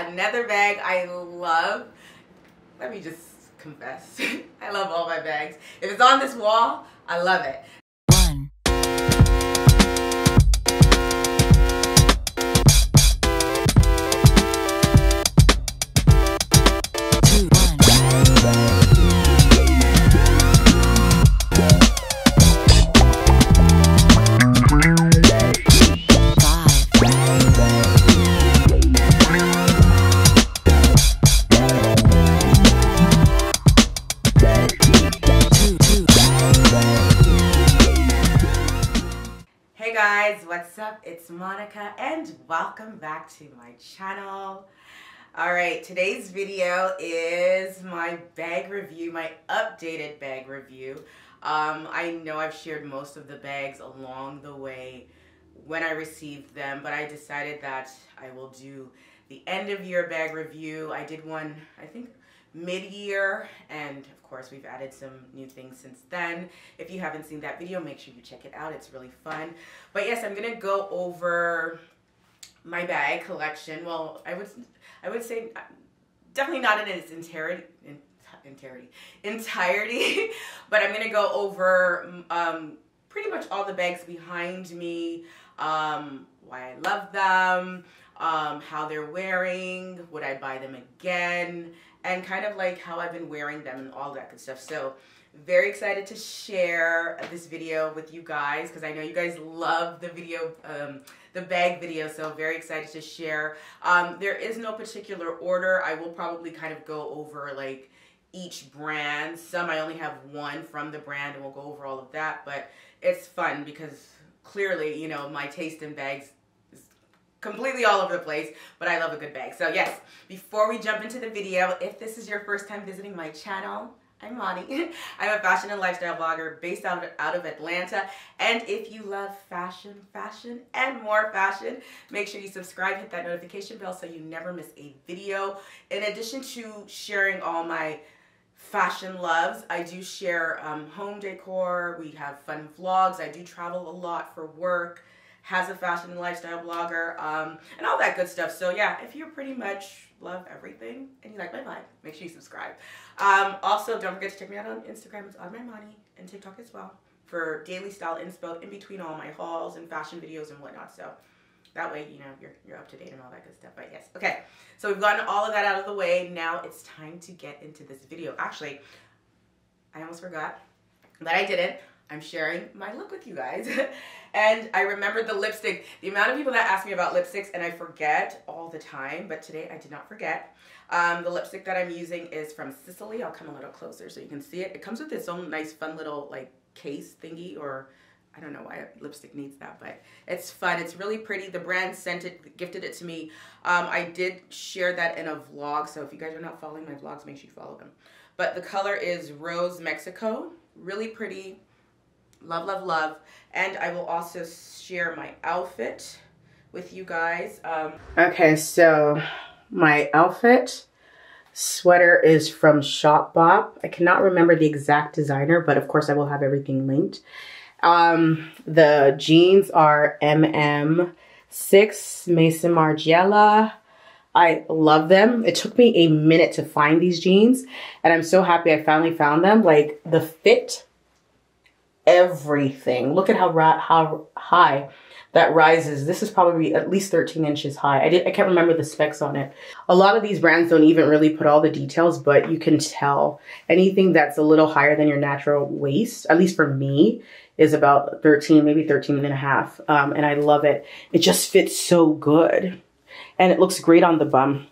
Another bag I love, let me just confess, I love all my bags. If it's on this wall, I love it. It's Monica and welcome back to my channel. All right, today's video is my bag review, my updated bag review. I know I've shared most of the bags along the way when I received them, but I decided that I will do the end of year bag review. I did one, I think, mid-year, and of course we've added some new things since then. If you haven't seen that video, make sure you check it out, it's really fun. But yes, I'm gonna go over my bag collection. Well, I would say definitely not in its entirety but I'm gonna go over pretty much all the bags behind me, why I love them, how they're wearing, would I buy them again, and kind of like how I've been wearing them and all that good stuff. So very excited to share this video with you guys because I know you guys love the video, the bag video, so very excited to share. There is no particular order. I will probably kind of go over like each brand. Some I only have one from the brand and we'll go over all of that, but it's fun because clearly, you know, my taste in bags completely all over the place, but I love a good bag. So yes, before we jump into the video, if this is your first time visiting my channel, I'm Lonnie. I'm a fashion and lifestyle blogger based out of Atlanta. And if you love fashion, and more fashion, make sure you subscribe, hit that notification bell so you never miss a video. In addition to sharing all my fashion loves, I do share home decor. We have fun vlogs. I do travel a lot for work. Has a fashion and lifestyle blogger, and all that good stuff. So yeah, if you pretty much love everything and you like my vibe, make sure you subscribe. Also, don't forget to check me out on Instagram. It's on my Money and TikTok as well for daily style inspo in between all my hauls and fashion videos and whatnot. So that way, you know, you're up to date and all that good stuff. But yes, okay. So we've gotten all of that out of the way. Now it's time to get into this video. Actually, I almost forgot, but I didn't. I'm sharing my look with you guys. And I remembered the lipstick. The amount of people that ask me about lipsticks, and I forget all the time, but today I did not forget. The lipstick that I'm using is from Sicily. I'll come a little closer so you can see it. It comes with its own nice fun little like case thingy, or I don't know why lipstick needs that, but it's fun. It's really pretty. The brand sent it, gifted it to me. I did share that in a vlog, so if you guys are not following my vlogs, make sure you follow them. But the color is Rose Mexico. Really pretty. Love, love, love. And I will also share my outfit with you guys. Okay, so my outfit sweater is from Shop Bop. I cannot remember the exact designer, but of course I will have everything linked. The jeans are MM6 Mason Margiela. I love them. It took me a minute to find these jeans, and I'm so happy I finally found them. Like the fit, everything. Look at how high that rises. This is probably at least 13 inches high. I can't remember the specs on it. A lot of these brands don't even really put all the details, but you can tell anything that's a little higher than your natural waist, at least for me, is about 13, maybe 13 and a half. And I love it. It just fits so good. And it looks great on the bum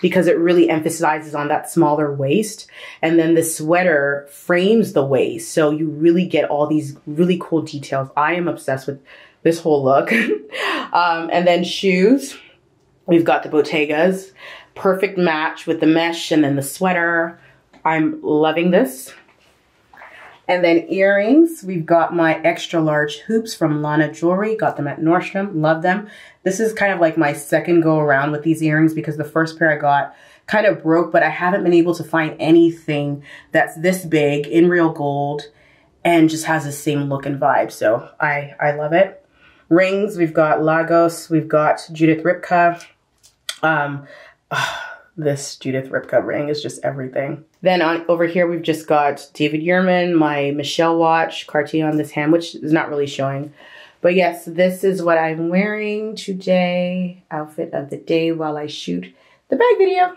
because it really emphasizes on that smaller waist. And then the sweater frames the waist, so you really get all these really cool details. I am obsessed with this whole look. And then shoes, we've got the Bottegas. Perfect match with the mesh and then the sweater. I'm loving this. And then earrings, we've got my extra large hoops from Lana Jewelry. Got them at Nordstrom, love them. This is kind of like my second go around with these earrings because the first pair I got kind of broke, but I haven't been able to find anything that's this big in real gold and just has the same look and vibe. So I love it. Rings, we've got Lagos, we've got Judith Ripka. This Judith Ripka ring is just everything. Then on over here, we've just got David Yurman, my Michelle watch, Cartier on this hand, which is not really showing. But yes, this is what I'm wearing today. Outfit of the day while I shoot the bag video.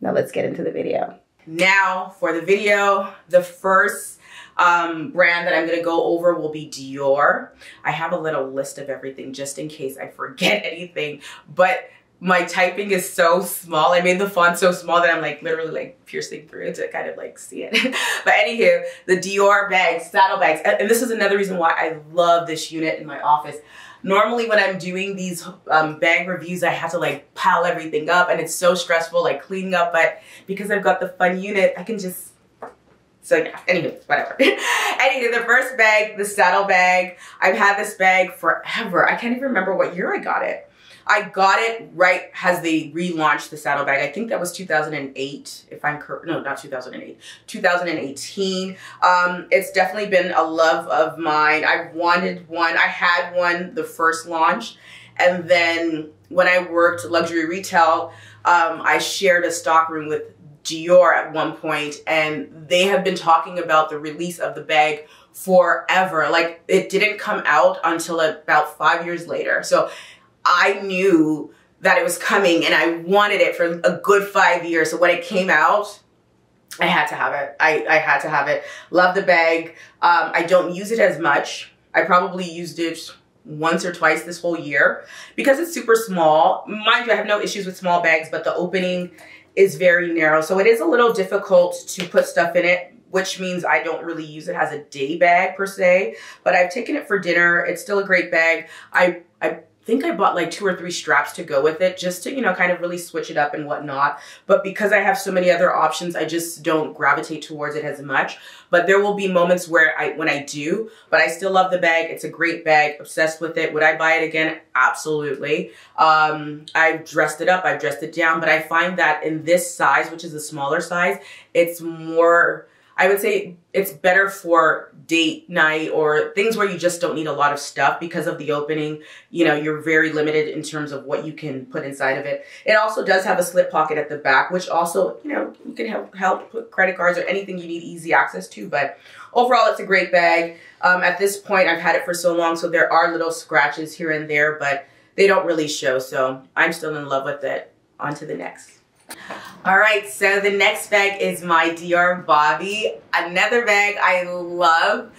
Now let's get into the video. Now for the video, the first brand that I'm gonna go over will be Dior. I have a little list of everything just in case I forget anything, but my typing is so small. I made the font so small that I'm like literally like piercing through it to kind of like see it. But anywho, the Dior bags, saddle bags. And this is another reason why I love this unit in my office. Normally when I'm doing these bag reviews, I have to like pile everything up and it's so stressful, like cleaning up, but because I've got the fun unit, I can just, so yeah, anyway, whatever. Anyway, the first bag, the saddle bag. I've had this bag forever. I can't even remember what year I got it. I got it right as they relaunched the saddlebag. I think that was 2008, if I'm correct. No, not 2008, 2018. It's definitely been a love of mine. I wanted one. I had one the first launch. And then when I worked luxury retail, I shared a stockroom with Dior at one point, and they have been talking about the release of the bag forever. Like, it didn't come out until about 5 years later. So I knew that it was coming and I wanted it for a good 5 years. So when it came out, I had to have it. I had to have it. Love the bag. I don't use it as much. I probably used it once or twice this whole year because it's super small. Mind you, I have no issues with small bags, but the opening is very narrow. So it is a little difficult to put stuff in it, which means I don't really use it as a day bag per se, but I've taken it for dinner. It's still a great bag. I think I bought like 2 or 3 straps to go with it just to, you know, kind of really switch it up and whatnot. But because I have so many other options, I just don't gravitate towards it as much. But there will be moments where when I do, but I still love the bag. It's a great bag, obsessed with it. Would I buy it again? Absolutely. I've dressed it up, I've dressed it down, but I find that in this size, which is a smaller size, it's more, I would say it's better for date night or things where you just don't need a lot of stuff because of the opening. You know, you're very limited in terms of what you can put inside of it. It also does have a slip pocket at the back, which also, you know, you can help put credit cards or anything you need easy access to. But overall, it's a great bag. At this point, I've had it for so long, so there are little scratches here and there, but they don't really show. So I'm still in love with it. On to the next. All right, so the next bag is my Dior Bobby. Another bag I love.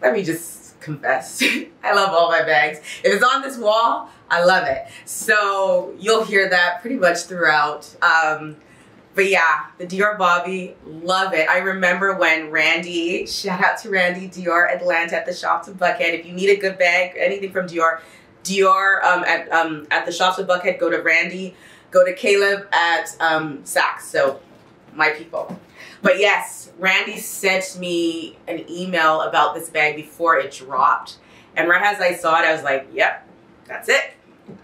Let me just confess. I love all my bags. If it's on this wall, I love it. So you'll hear that pretty much throughout. But yeah, the Dior Bobby, love it. I remember when Randy, shout out to Randy, Dior Atlanta at the shops of Buckhead. If you need a good bag, anything from Dior at the shops of Buckhead, go to Randy. Go to Caleb at Saks, so my people. But yes, Randy sent me an email about this bag before it dropped. And right as I saw it, I was like, yep, that's it.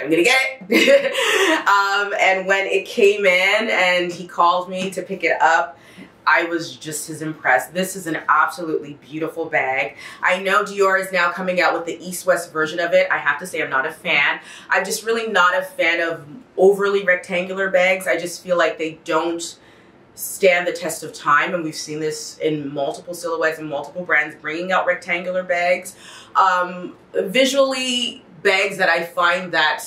I'm gonna get it. And when it came in and he called me to pick it up, I was just as impressed. This is an absolutely beautiful bag. I know Dior is now coming out with the East-West version of it. I have to say I'm not a fan. I'm just really not a fan of overly rectangular bags. I just feel like they don't stand the test of time. And we've seen this in multiple silhouettes and multiple brands bringing out rectangular bags. Visually, bags that I find that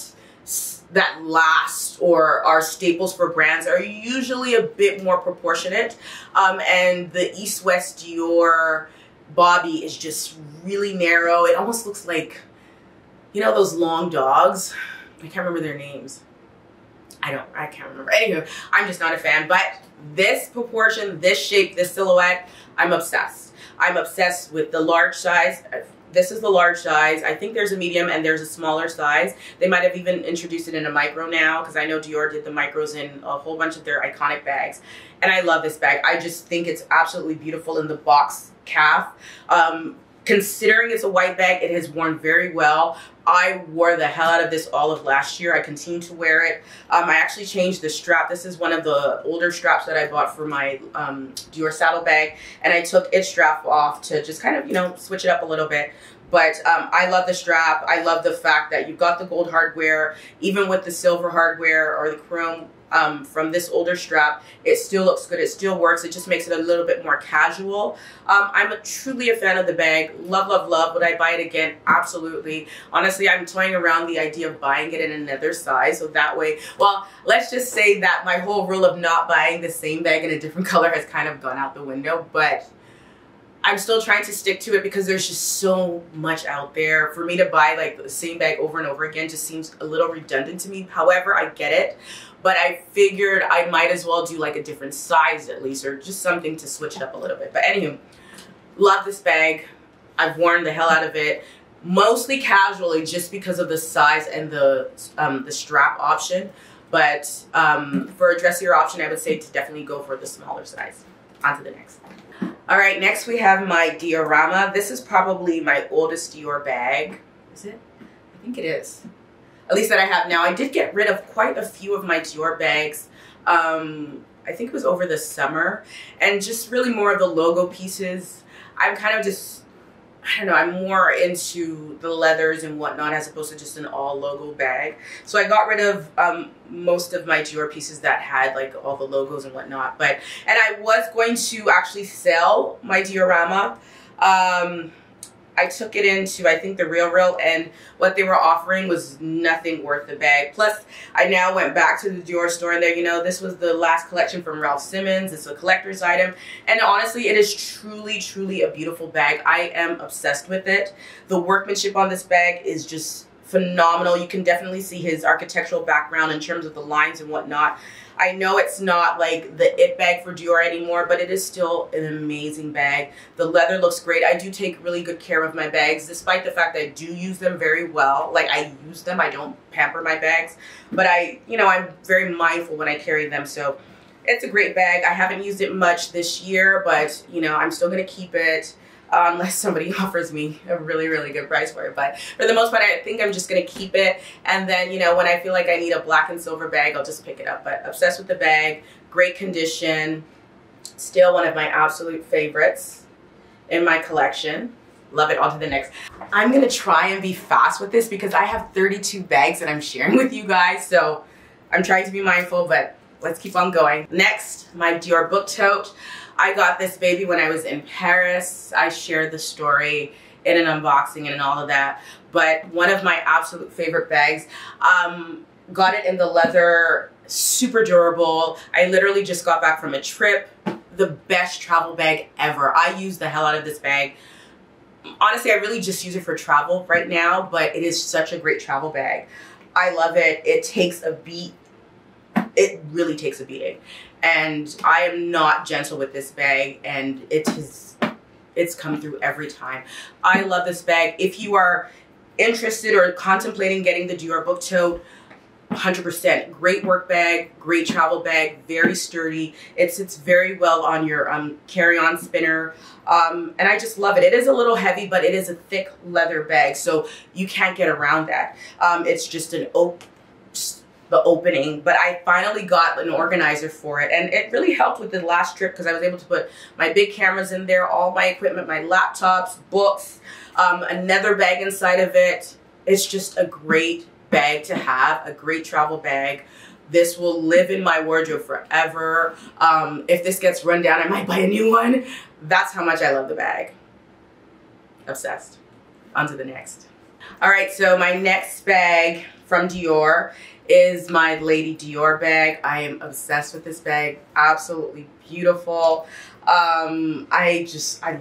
last or are staples for brands are usually a bit more proportionate. And the East-West Dior Bobby is just really narrow. It almost looks like, you know, those long dogs. I can't remember their names. I can't remember. Anywho, I'm just not a fan, but this proportion, this shape, this silhouette, I'm obsessed. I'm obsessed with the large size. This is the large size. I think there's a medium and there's a smaller size. They might have even introduced it in a micro now because I know Dior did the micros in a whole bunch of their iconic bags. And I love this bag. I just think it's absolutely beautiful in the box calf. Considering it's a white bag, it has worn very well. I wore the hell out of this all of last year. I continue to wear it. I actually changed the strap. This is one of the older straps that I bought for my Dior saddle bag, and I took its strap off to just kind of, you know, switch it up a little bit. But I love the strap. I love the fact that you've got the gold hardware, even with the silver hardware or the chrome from this older strap. It still looks good. It still works. It just makes it a little bit more casual. I'm truly a fan of the bag. Love, love, love. Would I buy it again? Absolutely. Honestly, I'm toying around the idea of buying it in another size. So that way, well, let's just say that my whole rule of not buying the same bag in a different color has kind of gone out the window, but I'm still trying to stick to it because there's just so much out there. For me to buy like the same bag over and over again just seems a little redundant to me. However, I get it, but I figured I might as well do like a different size at least, or just something to switch it up a little bit. But anywho, love this bag. I've worn the hell out of it, mostly casually just because of the size and the strap option. But for a dressier option, I would say to definitely go for the smaller size. On to the next. All right, next we have my Diorama. This is probably my oldest Dior bag. Is it? I think it is. At least that I have now. I did get rid of quite a few of my Dior bags. I think it was over the summer. And just really more of the logo pieces. I'm kind of just, I don't know, I'm more into the leathers and whatnot as opposed to just an all logo bag. So I got rid of most of my Dior pieces that had like all the logos and whatnot. But, and I was going to actually sell my Diorama. I took it into, I think, the Real Real, and what they were offering was nothing worth the bag. Plus, I now went back to the Dior store and there, you know, this was the last collection from Ralph Simmons. It's a collector's item. And honestly, it is truly, truly a beautiful bag. I am obsessed with it. The workmanship on this bag is just phenomenal. You can definitely see his architectural background in terms of the lines and whatnot. I know it's not like the it bag for Dior anymore, but it is still an amazing bag. The leather looks great. I do take really good care of my bags, despite the fact that I do use them very well. Like, I use them, I don't pamper my bags, but I, you know, I'm very mindful when I carry them. So it's a great bag. I haven't used it much this year, but you know, I'm still gonna keep it unless somebody offers me a really, really good price for it. But for the most part, I think I'm just gonna keep it. And then, you know, when I feel like I need a black and silver bag, I'll just pick it up. But obsessed with the bag, great condition. Still one of my absolute favorites in my collection. Love it. On to the next. I'm gonna try and be fast with this because I have 32 bags that I'm sharing with you guys. So I'm trying to be mindful, but let's keep on going. Next, my Dior Book Tote. I got this baby when I was in Paris. I shared the story in an unboxing and all of that. But one of my absolute favorite bags, got it in the leather, super durable. I literally just got back from a trip. The best travel bag ever. I use the hell out of this bag. Honestly, I really just use it for travel right now, but it is such a great travel bag. I love it. It takes a beat. It really takes a beating. And I am not gentle with this bag, and it's come through every time. I love this bag. If you are interested or contemplating getting the Dior Book Tote, 100%. Great work bag, great travel bag, very sturdy. It sits very well on your carry-on spinner. And I just love it. It is a little heavy, but it is a thick leather bag, so you can't get around that. It's just an the opening, but I finally got an organizer for it, and it really helped with the last trip because I was able to put my big cameras in there, all my equipment, my laptops, books, another bag inside of it. It's just a great bag to have, a great travel bag. This will live in my wardrobe forever. If this gets run down, I might buy a new one. That's how much I love the bag. Obsessed. On to the next. All right, so my next bag from Dior is my Lady Dior bag. I am obsessed with this bag. Absolutely beautiful. I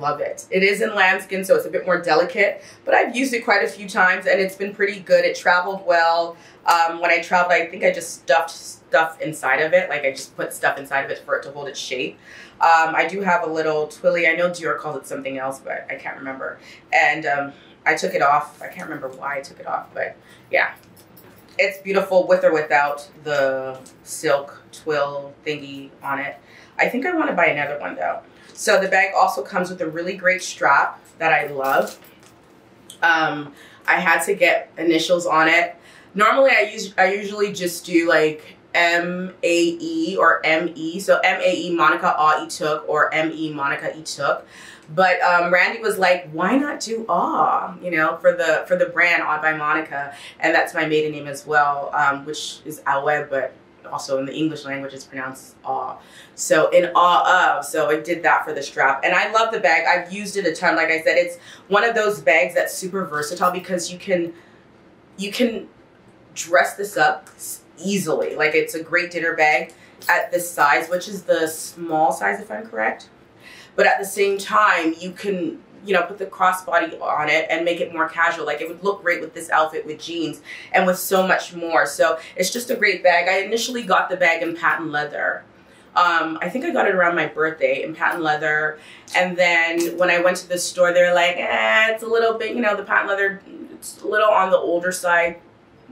love it. It is in lambskin, so it's a bit more delicate, but I've used it quite a few times and it's been pretty good. It traveled well. When I traveled, I think I just stuffed stuff inside of it. Like, I just put stuff inside of it for it to hold its shape. I do have a little twilly. I know Dior calls it something else, but I can't remember. And I took it off. I can't remember why I took it off, but yeah. It's beautiful with or without the silk twill thingy on it. I think I want to buy another one though. So the bag also comes with a really great strap that I love. I had to get initials on it. Normally I usually just do like M-A-E or M-E. So M-A-E Monica Aw E Took or M-E Monica E Took. But Randy was like, why not do Aw, you know, for the brand Aw by Monica. And that's my maiden name as well, which is Awe, but also in the English language it's pronounced awe. So in awe of, so it did that for the strap. And I love the bag. I've used it a ton. Like I said, it's one of those bags that's super versatile because you can dress this up easily. Like it's a great dinner bag at this size, which is the small size if I'm correct. But at the same time, you can, you know, put the crossbody on it and make it more casual. Like it would look great with this outfit, with jeans, and with so much more. So it's just a great bag. I initially got the bag in patent leather. I think I got it around my birthday in patent leather. And then when I went to the store, they're like, eh, it's a little bit, you know, the patent leather, it's a little on the older side,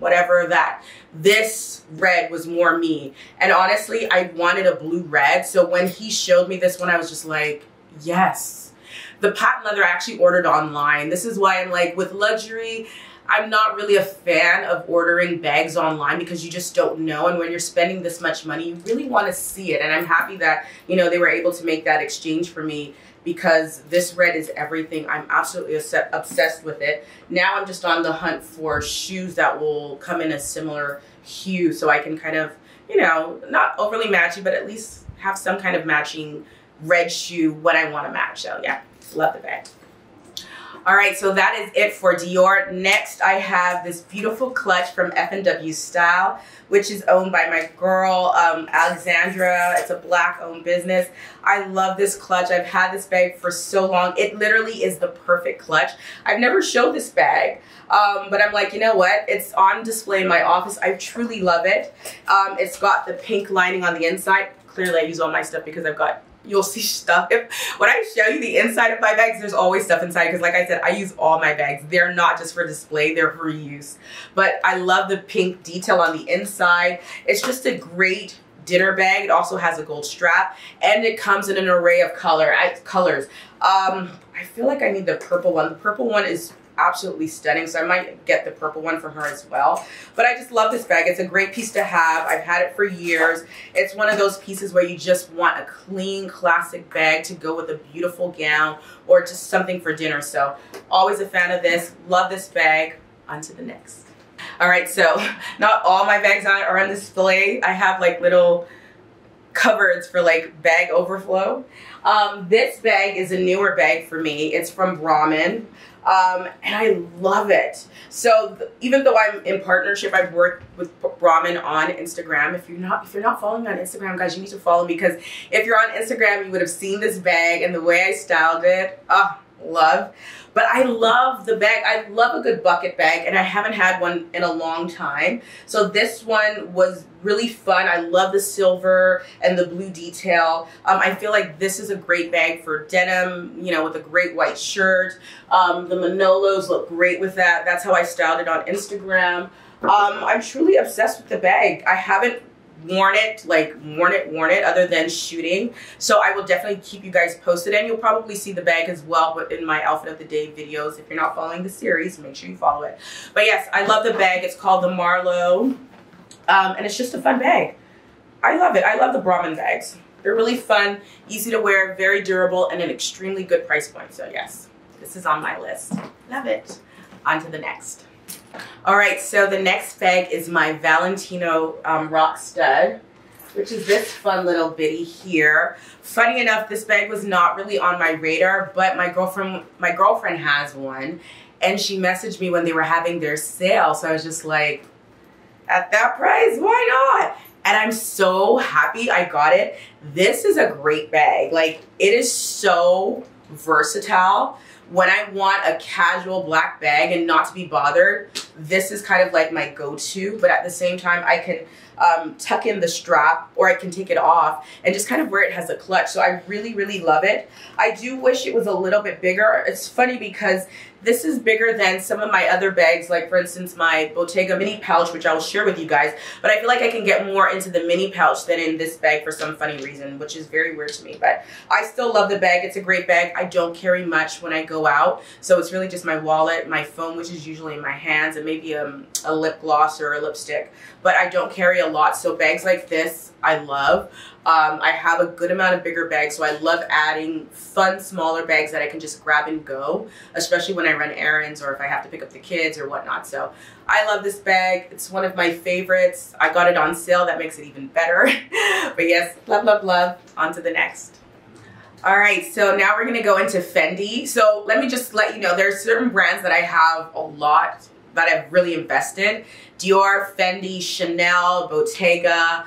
whatever that. This red was more me. And honestly, I wanted a blue red. So when he showed me this one, I was just like, yes. The patent leather I actually ordered online. This is why I'm like, with luxury, I'm not really a fan of ordering bags online because you just don't know. And when you're spending this much money, you really want to see it. And I'm happy that, you know, they were able to make that exchange for me because this red is everything. I'm absolutely obsessed with it. Now I'm just on the hunt for shoes that will come in a similar hue so I can kind of, you know, not overly matchy, but at least have some kind of matching red shoe when I want to match. So yeah. Love the bag. All right, so that is it for Dior. Next, I have this beautiful clutch from F&W Style, which is owned by my girl, Alexandra. It's a Black-owned business. I love this clutch. I've had this bag for so long. It literally is the perfect clutch. I've never showed this bag, but I'm like, you know what? It's on display in my office. I truly love it. It's got the pink lining on the inside. Clearly, I use all my stuff because I've got... You'll see stuff. When I show you the inside of my bags, there's always stuff inside because like I said, I use all my bags. They're not just for display, they're for use. But I love the pink detail on the inside. It's just a great dinner bag. It also has a gold strap and it comes in an array of colors. I feel like I need the purple one. The purple one is absolutely stunning, so I might get the purple one from her as well. But I just love this bag. It's a great piece to have. I've had it for years. It's one of those pieces where you just want a clean, classic bag to go with a beautiful gown or just something for dinner. So always a fan of this. Love this bag. On to the next. All right, so not all my bags are on display. I have like little cupboards for like bag overflow. This bag is a newer bag for me. It's from Brahmin. And I love it. So even though I'm in partnership, I've worked with Brahmin on Instagram. If you're not following me on Instagram, guys, you need to follow me because if you're on Instagram, you would have seen this bag and the way I styled it. Oh, love. But I love the bag. I love a good bucket bag and I haven't had one in a long time. So this one was really fun. I love the silver and the blue detail. I feel like this is a great bag for denim, you know, with a great white shirt. The Manolos look great with that. That's how I styled it on Instagram. I'm truly obsessed with the bag. I haven't worn it other than shooting. So I will definitely keep you guys posted and you'll probably see the bag as well in my outfit of the day videos. If you're not following the series, make sure you follow it. But yes, I love the bag. It's called the Marlowe. And it's just a fun bag. I love it. I love the Brahmin bags. They're really fun, easy to wear, very durable, and an extremely good price point. So yes, this is on my list. Love it. On to the next. All right, so the next bag is my Valentino Rock Stud, which is this fun little bitty here. Funny enough, this bag was not really on my radar, but my girlfriend has one, and she messaged me when they were having their sale. So I was just like, at that price, why not? And I'm so happy I got it. This is a great bag. Like, it is so versatile. When I want a casual black bag and not to be bothered, this is kind of like my go-to, but at the same time, I can tuck in the strap or I can take it off and just kind of wear it as a clutch. So I really, really love it. I do wish it was a little bit bigger. It's funny because this is bigger than some of my other bags, like for instance, my Bottega mini pouch, which I will share with you guys, but I feel like I can get more into the mini pouch than in this bag for some funny reason, which is very weird to me, but I still love the bag. It's a great bag. I don't carry much when I go out. So it's really just my wallet, my phone, which is usually in my hands, and maybe a lip gloss or a lipstick, but I don't carry a lot. So bags like this, I love. I have a good amount of bigger bags, so I love adding fun, smaller bags that I can just grab and go, especially when I run errands or if I have to pick up the kids or whatnot. So I love this bag. It's one of my favorites. I got it on sale. That makes it even better. But yes, love, love, love. On to the next. All right, so now we're going to go into Fendi. So let me just let you know, there are certain brands that I have a lot that I've really invested. Dior, Fendi, Chanel, Bottega,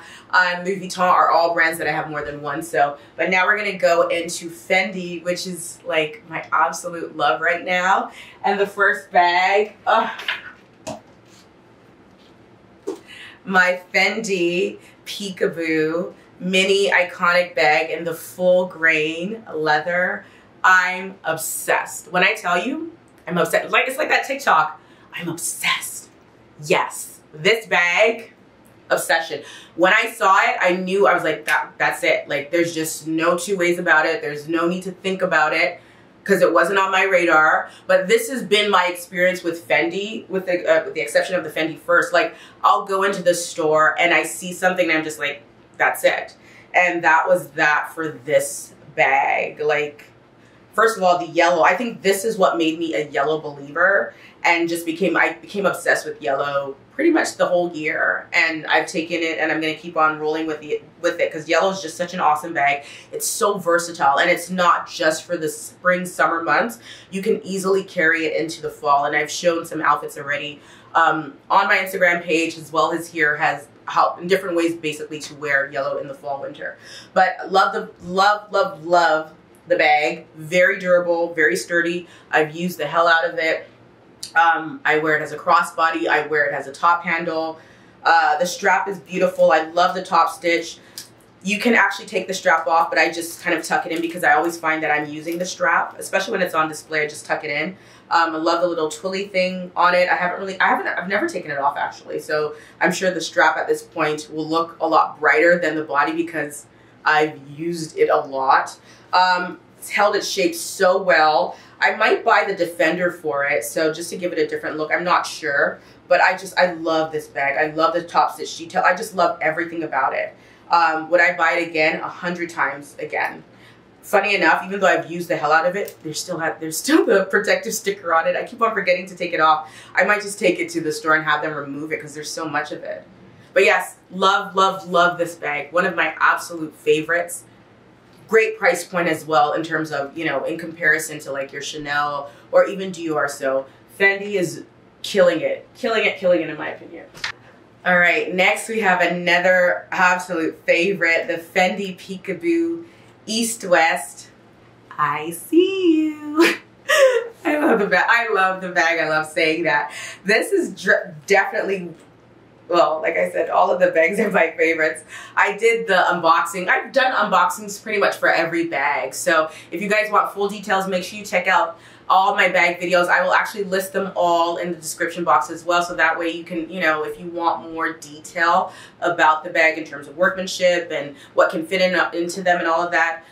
Louis Vuitton are all brands that I have more than one. So, but now we're gonna go into Fendi, which is like my absolute love right now. And the first bag, my Fendi Peekaboo mini iconic bag in the full grain leather. I'm obsessed. When I tell you, I'm obsessed. Like, it's like that TikTok. I'm obsessed. Yes, this bag, obsession. When I saw it, I knew, I was like, that's it. Like, there's just no two ways about it. There's no need to think about it because it wasn't on my radar. But this has been my experience with Fendi, with the exception of the Fendi First. Like, I'll go into the store and I see something and I'm just like, that's it. And that was that for this bag. Like, first of all, the yellow. I think this is what made me a yellow believer, and just I became obsessed with yellow pretty much the whole year. And I've taken it and I'm gonna keep on rolling with it because yellow is just such an awesome bag. It's so versatile, and it's not just for the spring, summer months. You can easily carry it into the fall. And I've shown some outfits already on my Instagram page, as well as here, has helped in different ways basically to wear yellow in the fall, winter. But love the, love, love, love the bag. Very durable, very sturdy. I've used the hell out of it. I wear it as a crossbody. I wear it as a top handle. The strap is beautiful. I love the top stitch. You can actually take the strap off, but I just kind of tuck it in because I always find that I'm using the strap, especially when it's on display. I just tuck it in. I love the little twilly thing on it. I've never taken it off actually. So I'm sure the strap at this point will look a lot brighter than the body because I've used it a lot. It's held its shape so well. I might buy the Defender for it, so just to give it a different look. I'm not sure, but I love this bag. I love the top stitch detail. I just love everything about it. Would I buy it again? 100 times again. Funny enough, even though I've used the hell out of it, there's still the protective sticker on it. I keep on forgetting to take it off. I might just take it to the store and have them remove it because there's so much of it. But yes, love, love, love this bag. One of my absolute favorites. Great price point as well in terms of, you know, in comparison to like your Chanel or even Dior. So Fendi is killing it, killing it, killing it in my opinion. All right, next we have another absolute favorite, the Fendi Peekaboo East West. I see you. I love the bag. I love the bag. I love saying that. This is definitely, well, like I said, all of the bags are my favorites. I did the unboxing. I've done unboxings pretty much for every bag. So if you guys want full details, make sure you check out all my bag videos. I will actually list them all in the description box as well. So that way you can, you know, if you want more detail about the bag in terms of workmanship and what can fit in, into them and all of that,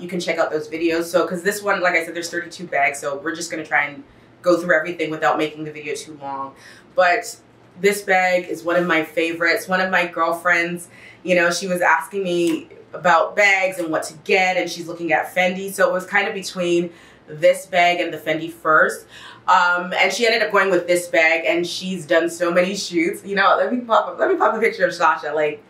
you can check out those videos. So, cause this one, like I said, there's 32 bags. So we're just gonna try and go through everything without making the video too long. But this bag is one of my favorites. One of my girlfriends, you know, she was asking me about bags and what to get, and she's looking at Fendi. So it was kind of between this bag and the Fendi First. And she ended up going with this bag, and she's done so many shoots. You know, let me pop a picture of Sasha. Like,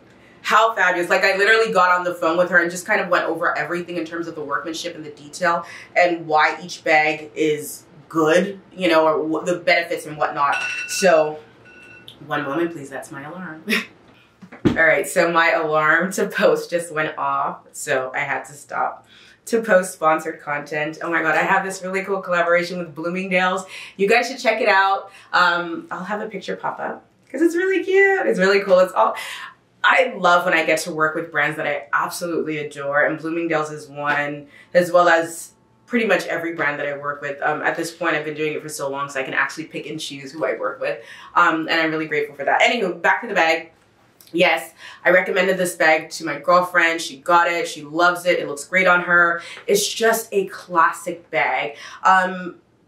how fabulous. Like, I literally got on the phone with her and just kind of went over everything in terms of the workmanship and the detail and why each bag is good, you know, or the benefits and whatnot. So, one moment, please. That's my alarm. All right. So my alarm to post just went off. So I had to stop to post sponsored content. Oh my God. I have this really cool collaboration with Bloomingdale's. You guys should check it out. I'll have a picture pop up because it's really cute. It's really cool. It's all, I love when I get to work with brands that I absolutely adore. And Bloomingdale's is one, as well as pretty much every brand that I work with. At this point, I've been doing it for so long, so I can actually pick and choose who I work with. And I'm really grateful for that. Anywho, back to the bag. Yes, I recommended this bag to my girlfriend. She got it, she loves it. It looks great on her. It's just a classic bag.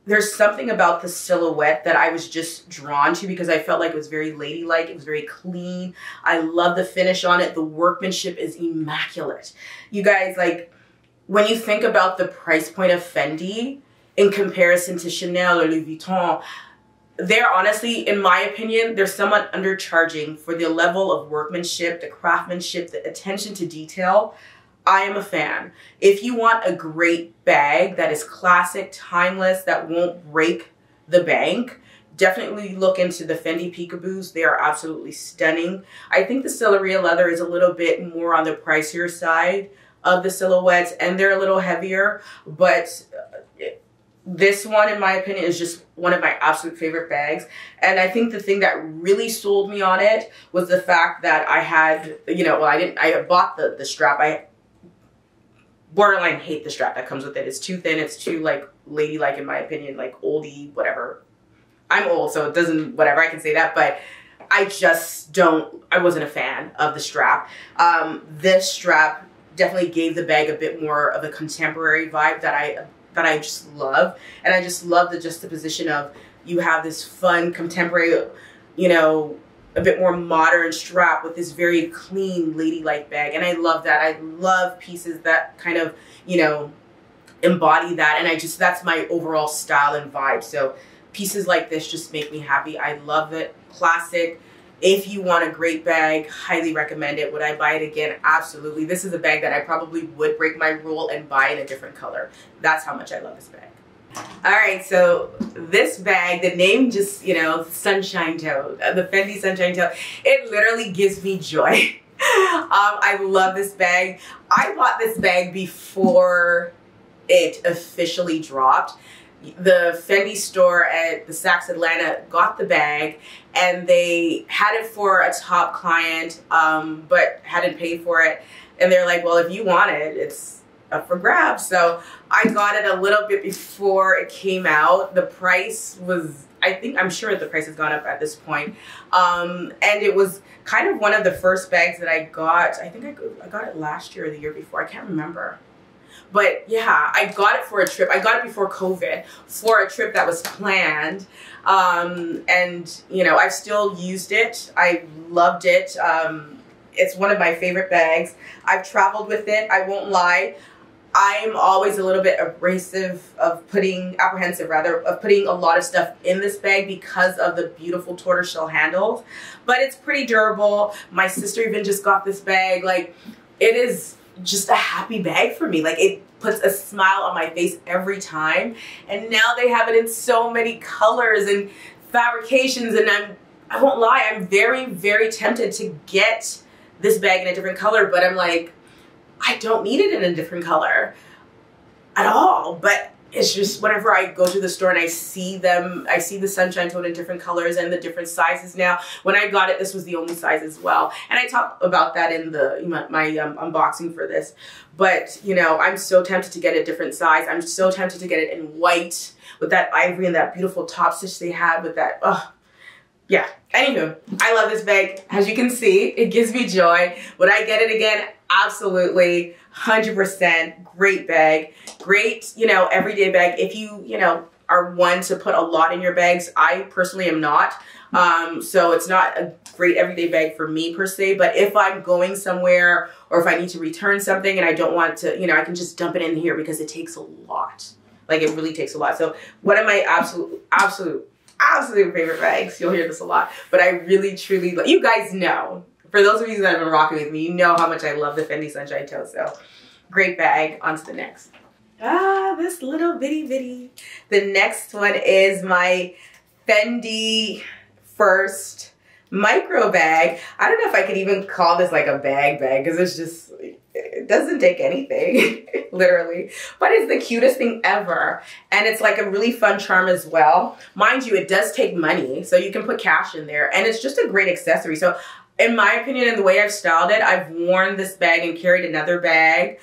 there's something about the silhouette that I was just drawn to because I felt like it was very ladylike. It was very clean. I love the finish on it. The workmanship is immaculate. You guys, like, when you think about the price point of Fendi in comparison to Chanel or Louis Vuitton, they're honestly, in my opinion, they're somewhat undercharging for the level of workmanship, the craftsmanship, the attention to detail. I am a fan. If you want a great bag that is classic, timeless, that won't break the bank, definitely look into the Fendi Peekaboos. They are absolutely stunning. I think the Silleria leather is a little bit more on the pricier side of the silhouettes, and they're a little heavier, but this one, in my opinion, is just one of my absolute favorite bags. And I think the thing that really sold me on it was the fact that I had, you know, well, I bought the strap. I borderline hate the strap that comes with it. It's too thin. It's too, like, ladylike, in my opinion, like oldie, whatever. I'm old, so it doesn't, whatever, I can say that, but I just don't, I wasn't a fan of the strap. This strap definitely gave the bag a bit more of a contemporary vibe that I just love. And I just love the juxtaposition of, you have this fun contemporary, you know, a bit more modern strap with this very clean ladylike bag. And I love that. I love pieces that kind of, you know, embody that. And I just, that's my overall style and vibe. So pieces like this just make me happy. I love it. Classic. If you want a great bag, highly recommend it. Would I buy it again? Absolutely. This is a bag that I probably would break my rule and buy in a different color. That's how much I love this bag. All right, so this bag, the name just, you know, Sunshine Tote, the Fendi Sunshine Tote, it literally gives me joy. I love this bag. I bought this bag before it officially dropped. The Fendi store at the Saks Atlanta got the bag, and they had it for a top client, but hadn't paid for it. And they're like, well, if you want it, it's up for grabs. So I got it a little bit before it came out. The price was, I think, I'm sure the price has gone up at this point. And it was kind of one of the first bags that I got. I think I got it last year or the year before. I can't remember. But yeah, I got it for a trip. I got it before COVID for a trip that was planned. And, you know, I still used it. I loved it. It's one of my favorite bags. I've traveled with it. I won't lie. I'm always a little bit apprehensive of putting a lot of stuff in this bag because of the beautiful tortoiseshell handles. But it's pretty durable. My sister even just got this bag. Like, it is just a happy bag for me. Like, it puts a smile on my face every time. And now they have it in so many colors and fabrications, and I won't lie, I'm very, very tempted to get this bag in a different color, but I'm like, I don't need it in a different color at all. But it's just, whenever I go to the store and I see them, I see the Sunshine Tote in different colors and the different sizes now. When I got it, this was the only size as well. And I talk about that in my unboxing for this. But, you know, I'm so tempted to get a different size. I'm so tempted to get it in white with that ivory and that beautiful top stitch they had with that, oh, yeah. Anywho, I love this bag. As you can see, it gives me joy. Would I get it again? Absolutely. 100%. Great bag. Great, you know, everyday bag. If you, you know, are one to put a lot in your bags, I personally am not. So it's not a great everyday bag for me per se, but if I'm going somewhere or if I need to return something and I don't want to, you know, I can just dump it in here because it takes a lot. Like, it really takes a lot. So one of my absolute favorite bags. You'll hear this a lot, but I really, truly, you guys know, for those of you that have been rocking with me, you know how much I love the Fendi Sunshine Tote. So great bag. On to the next. Ah, this little bitty. The next one is my Fendi First micro bag. I don't know if I could even call this like a bag because it's just, it doesn't take anything, literally. But it's the cutest thing ever. And it's like a really fun charm as well. Mind you, it does take money, so you can put cash in there. And it's just a great accessory. So in my opinion, and the way I've styled it, I've worn this bag and carried another bag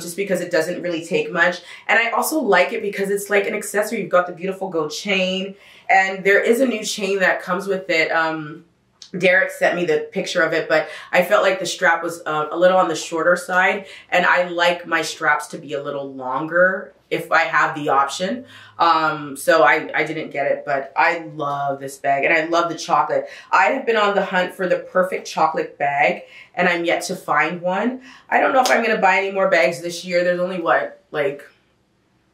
just because it doesn't really take much. And I also like it because it's like an accessory. You've got the beautiful gold chain. And there is a new chain that comes with it. Derek sent me the picture of it, but I felt like the strap was a little on the shorter side, and I like my straps to be a little longer if I have the option. So I didn't get it, but I love this bag and I love the chocolate. I have been on the hunt for the perfect chocolate bag and I'm yet to find one. I don't know if I'm going to buy any more bags this year. There's only what, like,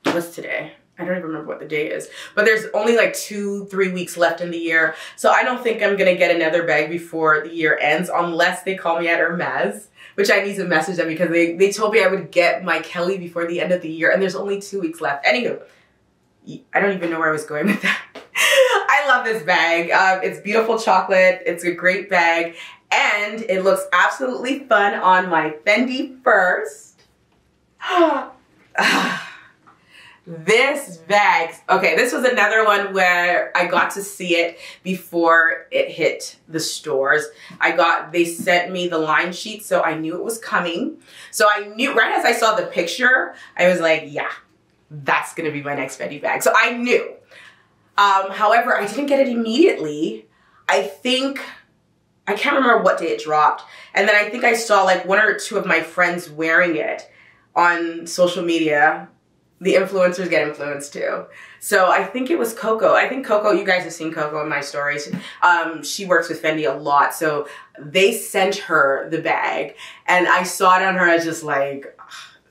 what's today? I don't even remember what the day is, but there's only like 2-3 weeks left in the year. So I don't think I'm going to get another bag before the year ends, unless they call me at Hermes, which I need to message them because they told me I would get my Kelly before the end of the year. And there's only 2 weeks left. Anywho, I don't even know where I was going with that. I love this bag. It's beautiful chocolate. It's a great bag. And it looks absolutely fun on my Fendi first. This bag, okay, this was another one where I got to see it before it hit the stores. They sent me the line sheet, so I knew it was coming. So I knew, right as I saw the picture, I was like, yeah, that's gonna be my next Fendi bag. So I knew. However, I didn't get it immediately. I can't remember what day it dropped. And then I think I saw like 1 or 2 of my friends wearing it on social media. The influencers get influenced too. So I think it was Coco. I think Coco, you guys have seen Coco in my stories. She works with Fendi a lot. So they sent her the bag and I saw it on her. I was just like,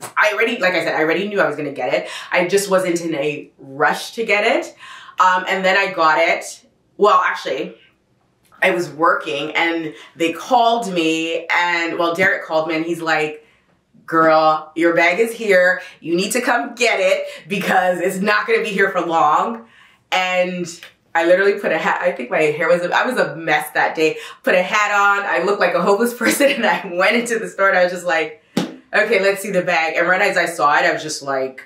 like I said, I already knew I was gonna get it. I just wasn't in a rush to get it. And then I got it. Well, actually, I was working and they called me and, well, Derek called me and he's like, girl, your bag is here. You need to come get it because it's not going to be here for long. And I literally put a hat. I think my hair was, I was a mess that day. Put a hat on. I looked like a homeless person and I went into the store and I was just like, okay, let's see the bag. And right as I saw it, I was just like,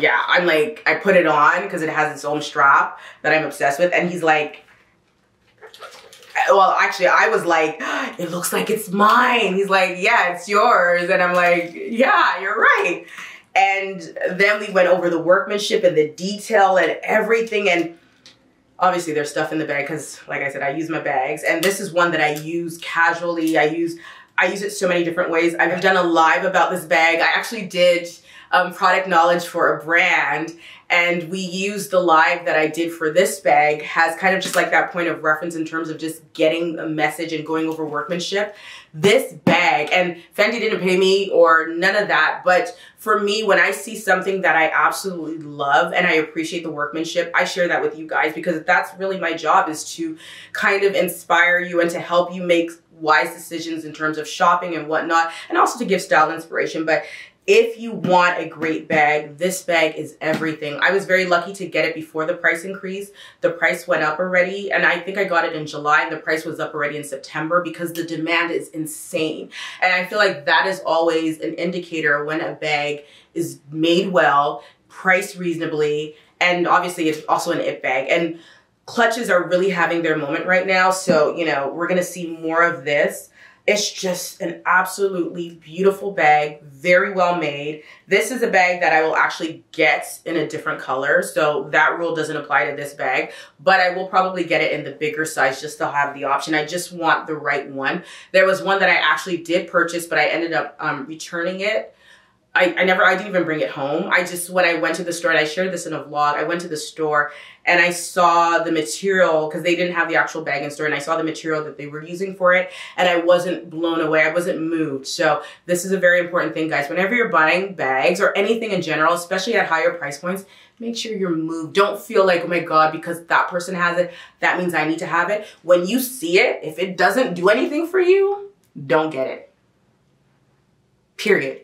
yeah, I put it on because it has its own strap that I'm obsessed with. And he's like, well, actually, I was like, it looks like it's mine. He's like, yeah, it's yours. And I'm like, yeah, you're right. And then we went over the workmanship and the detail and everything. And obviously there's stuff in the bag because, like I said, I use my bags. And this is one that I use casually. I use it so many different ways. I've done a live about this bag. I actually did product knowledge for a brand. And we used the live that I did for this bag has kind of just like that point of reference in terms of just getting a message and going over workmanship. This bag, and Fendi didn't pay me or none of that, but for me, when I see something that I absolutely love and I appreciate the workmanship, I share that with you guys because that's really my job, is to kind of inspire you and to help you make wise decisions in terms of shopping and whatnot, and also to give style inspiration. But if you want a great bag, this bag is everything. I was very lucky to get it before the price increase. The price went up already, and I think I got it in July, and the price was up already in September because the demand is insane. And I feel like that is always an indicator when a bag is made well, priced reasonably, and obviously it's also an it bag. And clutches are really having their moment right now, so, you know, we're gonna see more of this. It's just an absolutely beautiful bag, very well made. This is a bag that I will actually get in a different color, so that rule doesn't apply to this bag, but I will probably get it in the bigger size just to have the option. I just want the right one. There was one that I actually did purchase, but I ended up returning it. I didn't even bring it home. When I went to the store, and I shared this in a vlog, I went to the store and I saw the material, because they didn't have the actual bag in store, and I saw the material that they were using for it, and I wasn't blown away. I wasn't moved. So this is a very important thing, guys. Whenever you're buying bags or anything in general, especially at higher price points, make sure you're moved. Don't feel like, oh my God, because that person has it, that means I need to have it. When you see it, if it doesn't do anything for you, don't get it. Period.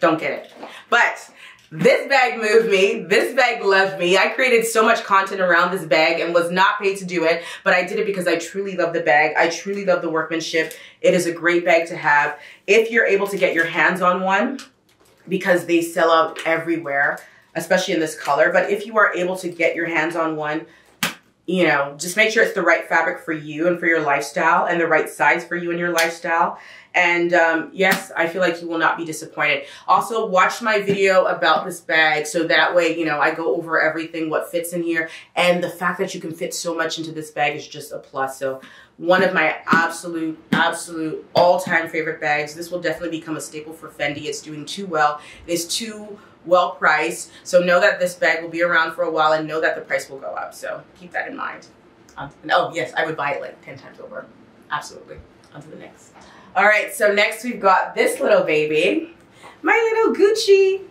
Don't get it. But this bag moved me. This bag loved me. I created so much content around this bag and was not paid to do it, but I did it because I truly love the bag. I truly love the workmanship. It is a great bag to have if you're able to get your hands on one, because they sell out everywhere, especially in this color. But if you are able to get your hands on one, you know, just make sure it's the right fabric for you and for your lifestyle, and the right size for you and your lifestyle. And yes, I feel like you will not be disappointed. Also, watch my video about this bag, so that way, you know, I go over everything, what fits in here. And the fact that you can fit so much into this bag is just a plus. So one of my absolute all-time favorite bags. This will definitely become a staple for Fendi. It's doing too well. It's too well priced. So know that this bag will be around for a while, and know that the price will go up. So keep that in mind. Oh yes, I would buy it like 10 times over. Absolutely. On to the next. All right, so next we've got this little baby, my little Gucci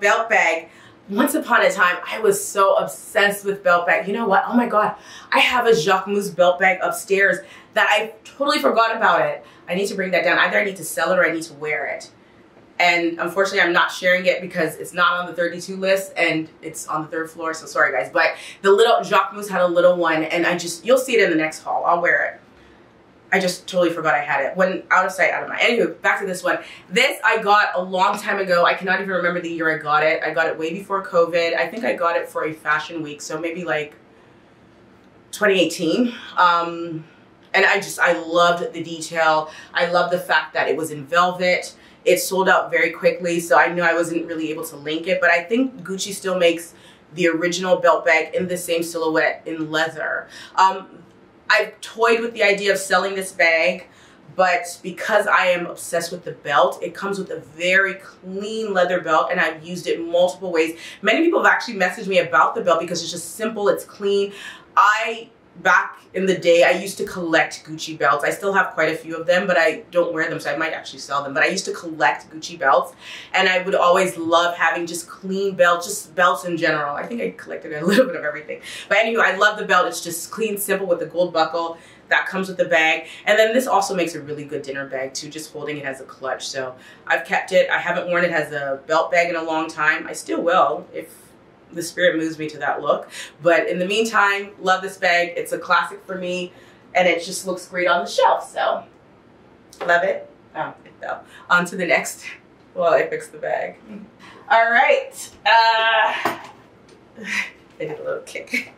belt bag. Once upon a time, I was so obsessed with belt bag. You know what? Oh my God, I have a Jacquemus belt bag upstairs that I totally forgot about it. I need to bring that down. Either I need to sell it or I need to wear it. And unfortunately, I'm not sharing it because it's not on the 32 list and it's on the 3rd floor. So sorry guys, but the little Jacquemus had a little one, and I just, you'll see it in the next haul. I'll wear it. I just totally forgot I had it. When out of sight, out of mind. Anywho, back to this one. This I got a long time ago. I cannot even remember the year I got it. I got it way before COVID. I think I got it for a fashion week, so maybe like 2018. And I loved the detail. I loved the fact that it was in velvet. It sold out very quickly, so I knew I wasn't really able to link it, but I think Gucci still makes the original belt bag in the same silhouette in leather. I've toyed with the idea of selling this bag, but because I am obsessed with the belt, it comes with a very clean leather belt, and I've used it multiple ways. Many people have actually messaged me about the belt because it's just simple, it's clean. Back in the day, I used to collect Gucci belts. I still have quite a few of them, but I don't wear them, so I might actually sell them. But I used to collect Gucci belts, and I would always love having just clean belts, just belts in general. I think I collected a little bit of everything. But anyway, I love the belt. It's just clean, simple, with the gold buckle that comes with the bag. And then this also makes a really good dinner bag too, just holding it as a clutch. So I've kept it. I haven't worn it as a belt bag in a long time. I still will if the spirit moves me to that look, but in the meantime, love this bag. It's a classic for me, and it just looks great on the shelf, so love it. Oh, it fell. On to the next while I fix the bag. All right, I did a little kick.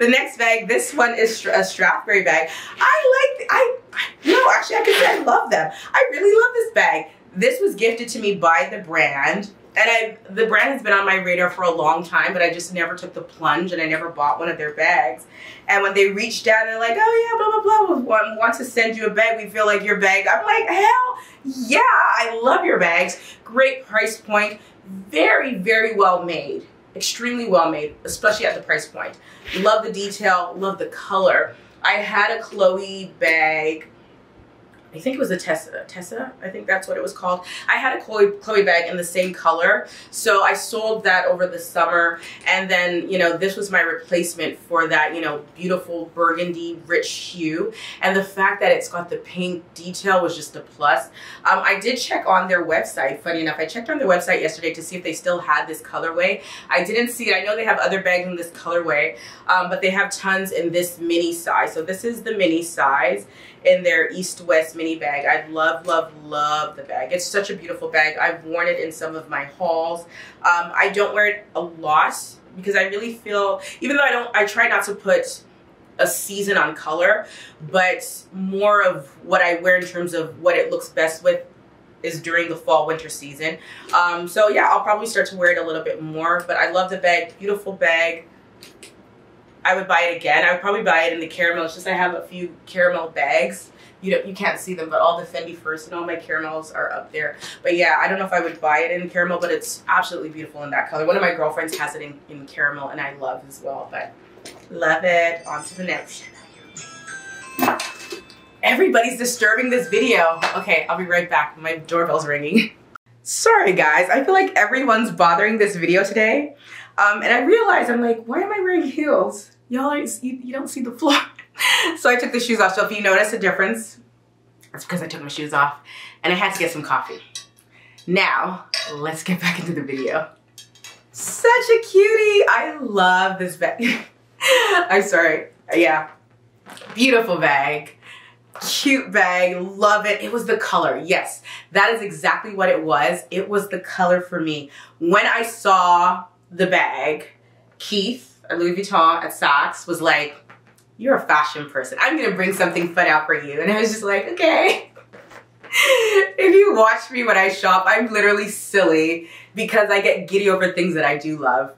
The next bag, this one is a Strawberry bag. Actually, I could say I love them. I really love this bag. This was gifted to me by the brand. And the brand has been on my radar for a long time, but I just never took the plunge, and I never bought one of their bags. And when they reached out, they're like, oh yeah, blah, blah, blah, we want to send you a bag. We feel like your bag. I'm like, hell yeah, I love your bags. Great price point. Very, very well made. Extremely well made, especially at the price point. Love the detail. Love the color. I had a Chloe bag. I think it was a Tessa, I think that's what it was called. I had a Chloe bag in the same color. So I sold that over the summer. And then, you know, this was my replacement for that, you know, beautiful burgundy rich hue. And the fact that it's got the pink detail was just a plus. I did check on their website. Funny enough, I checked on their website yesterday to see if they still had this colorway. I didn't see it. I know they have other bags in this colorway, but they have tons in this mini size. So this is the mini size in their East-West mini bag. I love, love, love the bag. It's such a beautiful bag. I've worn it in some of my hauls. I don't wear it a lot because I really feel, even though I try not to put a season on color, but more of what I wear in terms of what it looks best with is during the fall winter season. So yeah, I'll probably start to wear it a little bit more, but I love the bag, beautiful bag. I would buy it again. I would probably buy it in the caramel. It's just I have a few caramel bags. You can't see them, but all the Fendi First and all my caramels are up there. But yeah, I don't know if I would buy it in caramel, but it's absolutely beautiful in that color. One of my girlfriends has it in caramel, and I love as well, but love it. On to the next. Everybody's disturbing this video. Okay, I'll be right back. My doorbell's ringing. Sorry guys, I feel like everyone's bothering this video today. And I realized, I'm like, why am I wearing heels? Y'all, you don't see the floor. So I took the shoes off. So if you notice a difference, it's because I took my shoes off and I had to get some coffee. Now, let's get back into the video. Such a cutie. I love this bag. I'm sorry. Yeah. Beautiful bag. Cute bag. Love it. It was the color. Yes, that is exactly what it was. It was the color for me. When I saw the bag, Keith at Louis Vuitton at Saks was like, you're a fashion person. I'm gonna bring something fun out for you. And I was just like, okay. If you watch me when I shop, I'm literally silly because I get giddy over things that I do love.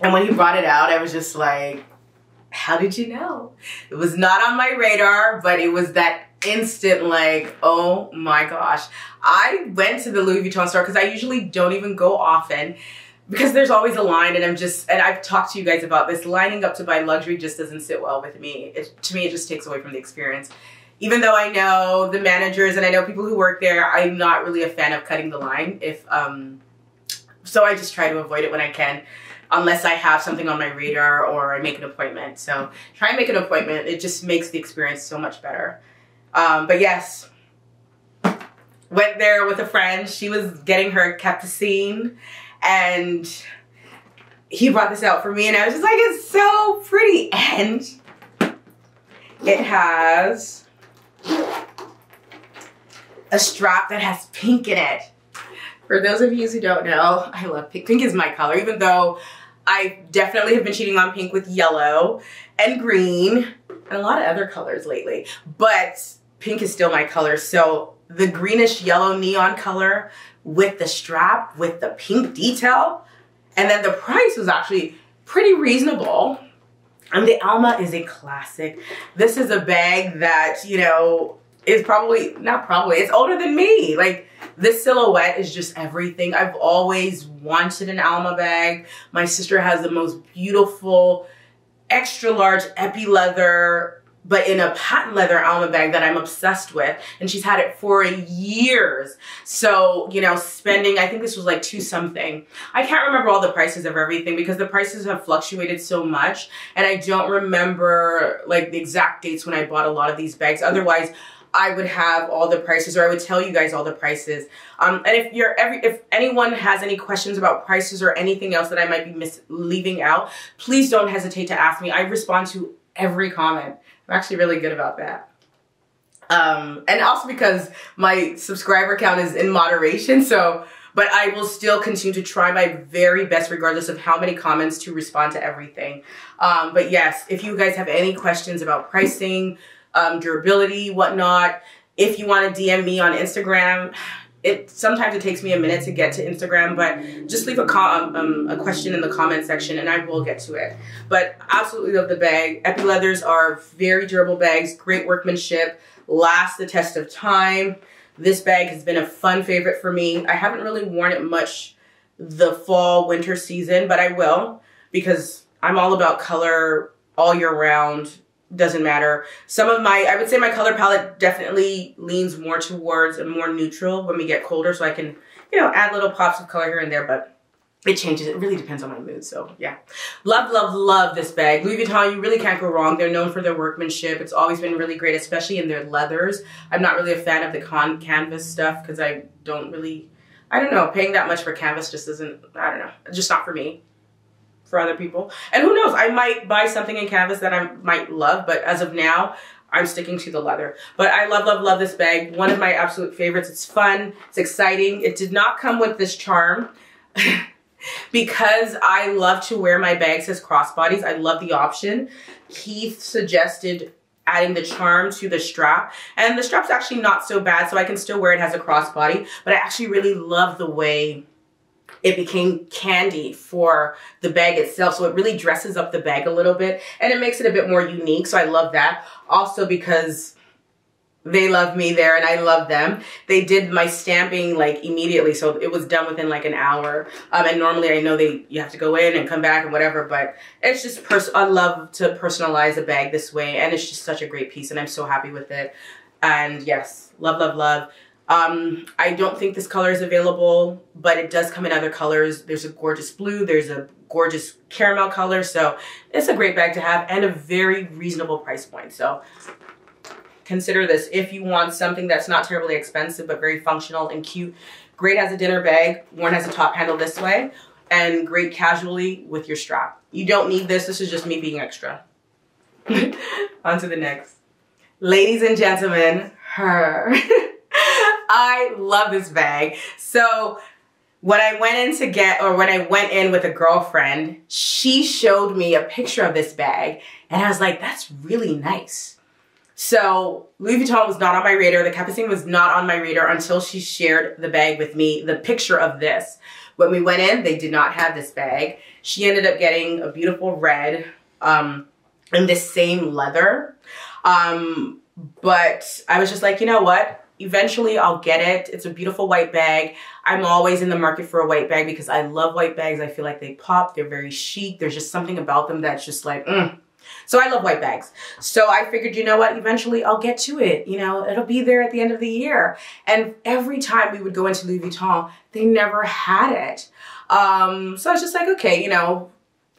And when he brought it out, I was just like, how did you know? It was not on my radar, but it was that instant like, oh my gosh. I went to the Louis Vuitton store because I usually don't even go often because there's always a line, and I've talked to you guys about this. Lining up to buy luxury just doesn't sit well with me. To me, it just takes away from the experience. Even though I know the managers and I know people who work there, I'm not really a fan of cutting the line. So I just try to avoid it when I can, unless I have something on my radar or I make an appointment. So try and make an appointment. It just makes the experience so much better. But yes, went there with a friend. She was getting her capucine and he brought this out for me, and I was just like, it's so pretty. And it has a strap that has pink in it. For those of you who don't know, I love pink. Pink is my color, even though I definitely have been cheating on pink with yellow and green and a lot of other colors lately. But pink is still my color. So the greenish yellow neon color with the strap, with the pink detail. And then the price was actually pretty reasonable. And the Alma is a classic. This is a bag that, you know, is it's older than me. Like, this silhouette is just everything. I've always wanted an Alma bag. My sister has the most beautiful extra large epi leather, but in a patent leather Alma bag that I'm obsessed with. And she's had it for years. So, you know, spending, I think this was like $2-something. I can't remember all the prices of everything because the prices have fluctuated so much. And I don't remember like the exact dates when I bought a lot of these bags. Otherwise, I would have all the prices, or I would tell you guys all the prices. And if anyone has any questions about prices or anything else that I might be leaving out, please don't hesitate to ask me. I respond to every comment. I'm actually really good about that. And also because my subscriber count is in moderation, so, but I will still continue to try my very best regardless of how many comments to respond to everything. But yes, if you guys have any questions about pricing, durability, whatnot. If you want to DM me on Instagram, sometimes it takes me a minute to get to Instagram, but just leave a question in the comment section and I will get to it. But absolutely love the bag. Epi leathers are very durable bags, great workmanship, last the test of time. This bag has been a fun favorite for me. I haven't really worn it much the fall, winter season, but I will because I'm all about color all year round. Doesn't matter. Some of my, I would say my color palette definitely leans more towards a more neutral when we get colder, so I can, you know, add little pops of color here and there, but it changes. It really depends on my mood. So yeah, love, love, love this bag. Louis Vuitton, you really can't go wrong. They're known for their workmanship. It's always been really great, especially in their leathers. I'm not really a fan of the canvas stuff because I don't really, I don't know, paying that much for canvas just isn't, I don't know, just not for me. For other people, and who knows, I might buy something in canvas that I might love, but as of now I'm sticking to the leather. But I love, love, love this bag. One of my absolute favorites. It's fun, it's exciting. It did not come with this charm because I love to wear my bags as crossbodies. I love the option. Keith suggested adding the charm to the strap, and the strap's actually not so bad, so I can still wear it as a crossbody, but I actually really love the way it became candy for the bag itself. So it really dresses up the bag a little bit and it makes it a bit more unique. So I love that. Also because they love me there and I love them. They did my stamping like immediately. So it was done within like an hour. And normally I know you have to go in and come back and whatever, but it's just, I love to personalize a bag this way. And it's just such a great piece and I'm so happy with it. And yes, love, love, love. I don't think this color is available, but it does come in other colors. There's a gorgeous blue, there's a gorgeous caramel color. So it's a great bag to have and a very reasonable price point. So consider this if you want something that's not terribly expensive, but very functional and cute. Great as a dinner bag, worn as a top handle this way, and great casually with your strap. You don't need this. This is just me being extra. On to the next. Ladies and gentlemen, her. I love this bag. So when I went in with a girlfriend, she showed me a picture of this bag and I was like, that's really nice. So Louis Vuitton was not on my radar. The Capucine was not on my radar until she shared the bag with me, the picture of this. When we went in, they did not have this bag. She ended up getting a beautiful red in this same leather. But I was just like, you know what? Eventually I'll get it. It's a beautiful white bag. I'm always in the market for a white bag because I love white bags. I feel like they pop. They're very chic. There's just something about them that's just like, So I love white bags. So I figured, you know what? Eventually I'll get to it. You know, it'll be there at the end of the year. And every time we would go into Louis Vuitton, they never had it. So I was just like, okay, you know,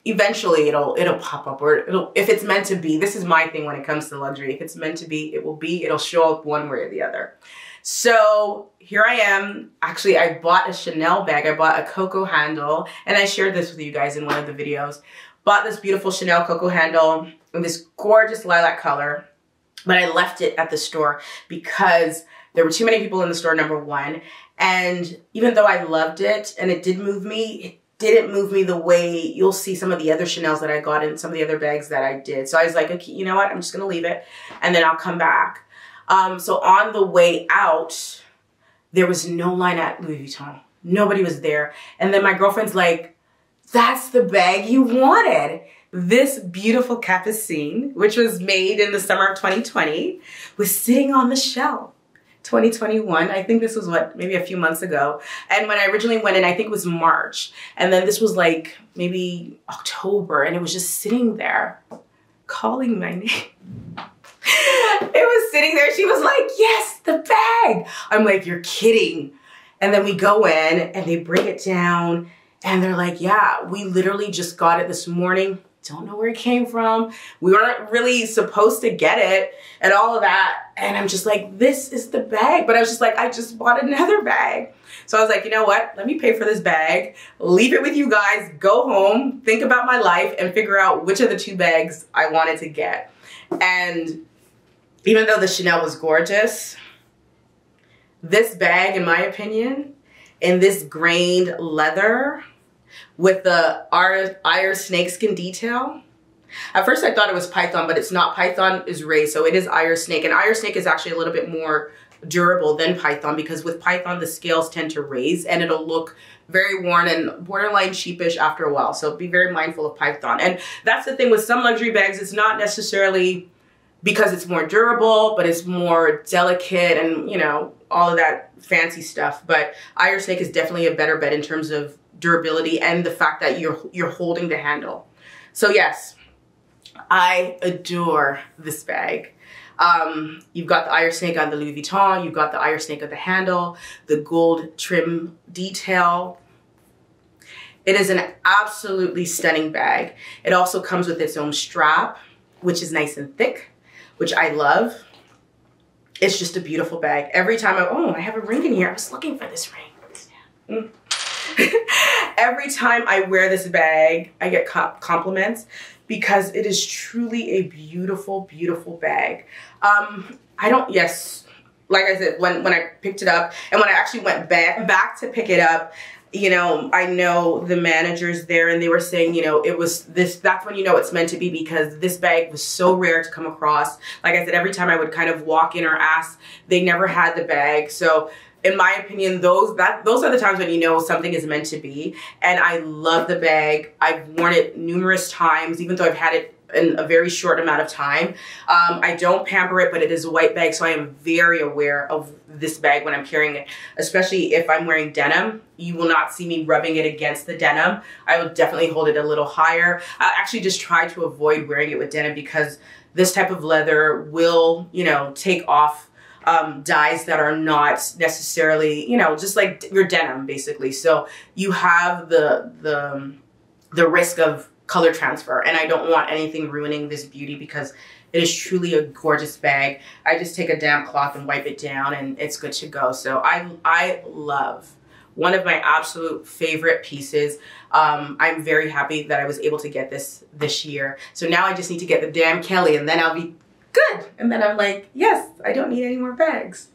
eventually it'll pop up, or it'll, if it's meant to be. This is my thing when it comes to luxury. If it's meant to be, it will be. It'll show up one way or the other. So here I am. Actually, I bought a Chanel bag. I bought a Coco handle, and I shared this with you guys in one of the videos. Bought this beautiful Chanel Coco handle in this gorgeous lilac color, but I left it at the store because there were too many people in the store, number one. And even though I loved it and it did move me, it didn't move me the way you'll see some of the other Chanels that I got and some of the other bags that I did. So I was like, okay, you know what? I'm just gonna leave it and then I'll come back. So on the way out, there was no line at Louis Vuitton. Nobody was there. And then my girlfriend's like, that's the bag you wanted. This beautiful Capucine, which was made in the summer of 2020, was sitting on the shelf. 2021, I think this was what, maybe a few months ago. And when I originally went in, I think it was March. And then this was like maybe October, and it was just sitting there calling my name. It was sitting there. She was like, yes, the bag. I'm like, you're kidding. And then we go in and they bring it down and they're like, yeah, we literally just got it this morning. Don't know where it came from. We weren't really supposed to get it and all of that. And I'm just like, this is the bag. But I was just like, I just bought another bag. So I was like, you know what? Let me pay for this bag, leave it with you guys, go home, think about my life, and figure out which of the two bags I wanted to get. And even though the Chanel was gorgeous, this bag, in my opinion, in this grained leather with the iron snakeskin detail. At first I thought it was python, but it's not. Python is raised, so it is iron snake. And iron snake is actually a little bit more durable than python, because with python the scales tend to raise and it'll look very worn and borderline cheapish after a while. So be very mindful of python. And that's the thing with some luxury bags, it's not necessarily because it's more durable, but it's more delicate and, you know, all of that fancy stuff. But iron snake is definitely a better bet in terms of durability and the fact that you're holding the handle. So yes, I adore this bag. You've got the iron snake on the Louis Vuitton, you've got the iron snake on the handle, the gold trim detail. It is an absolutely stunning bag. It also comes with its own strap, which is nice and thick, which I love. It's just a beautiful bag. Every time I have a ring in here. I was looking for this ring. Every time I wear this bag, I get compliments because it is truly a beautiful, beautiful bag. Like I said, when I picked it up and when I actually went back to pick it up, you know, I know the managers there and they were saying, you know, it was this, that's when you know it's meant to be, because this bag was so rare to come across. Like I said, every time I would kind of walk in or ask, they never had the bag. So in my opinion, those are the times when you know something is meant to be. And I love the bag. I've worn it numerous times, even though I've had it in a very short amount of time. I don't pamper it, but it is a white bag, so I am very aware of this bag when I'm carrying it, especially if I'm wearing denim. You will not see me rubbing it against the denim. I will definitely hold it a little higher. I actually just try to avoid wearing it with denim because this type of leather will, you know, take off dyes that are not necessarily, you know, just like your denim basically. So you have the risk of color transfer, and I don't want anything ruining this beauty because it is truly a gorgeous bag. I just take a damp cloth and wipe it down and it's good to go. So I love, one of my absolute favorite pieces. I'm very happy that I was able to get this year. So now I just need to get the damn Kelly and then I'll be good. And then I'm like, yes, I don't need any more bags.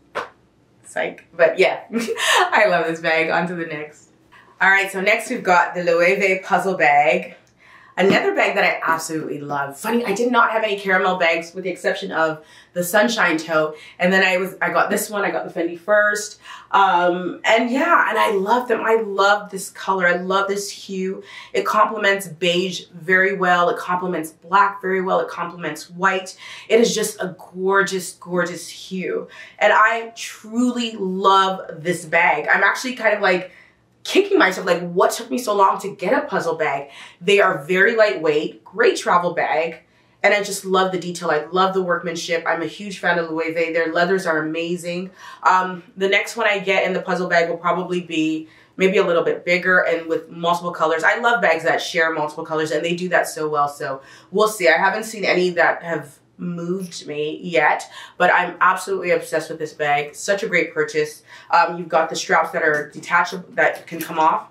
Psych. But yeah, I love this bag. On to the next. All right, so next we've got the Loewe puzzle bag. Another bag that I absolutely love. Funny, I did not have any caramel bags with the exception of the Sunshine Tote. And then I got this one. I got the Fendi first. And yeah, and I love them. I love this color. I love this hue. It complements beige very well. It complements black very well. It complements white. It is just a gorgeous, gorgeous hue. And I truly love this bag. I'm actually kind of like kicking myself, like what took me so long to get a puzzle bag? They are very lightweight, great travel bag, and I just love the detail. I love the workmanship. I'm a huge fan of Louis Vuitton. Their leathers are amazing. The next one I get in the puzzle bag will probably be maybe a little bit bigger and with multiple colors. I love bags that share multiple colors, and they do that so well, so we'll see. I haven't seen any that have moved me yet, but I'm absolutely obsessed with this bag. Such a great purchase. You've got the straps that are detachable that can come off,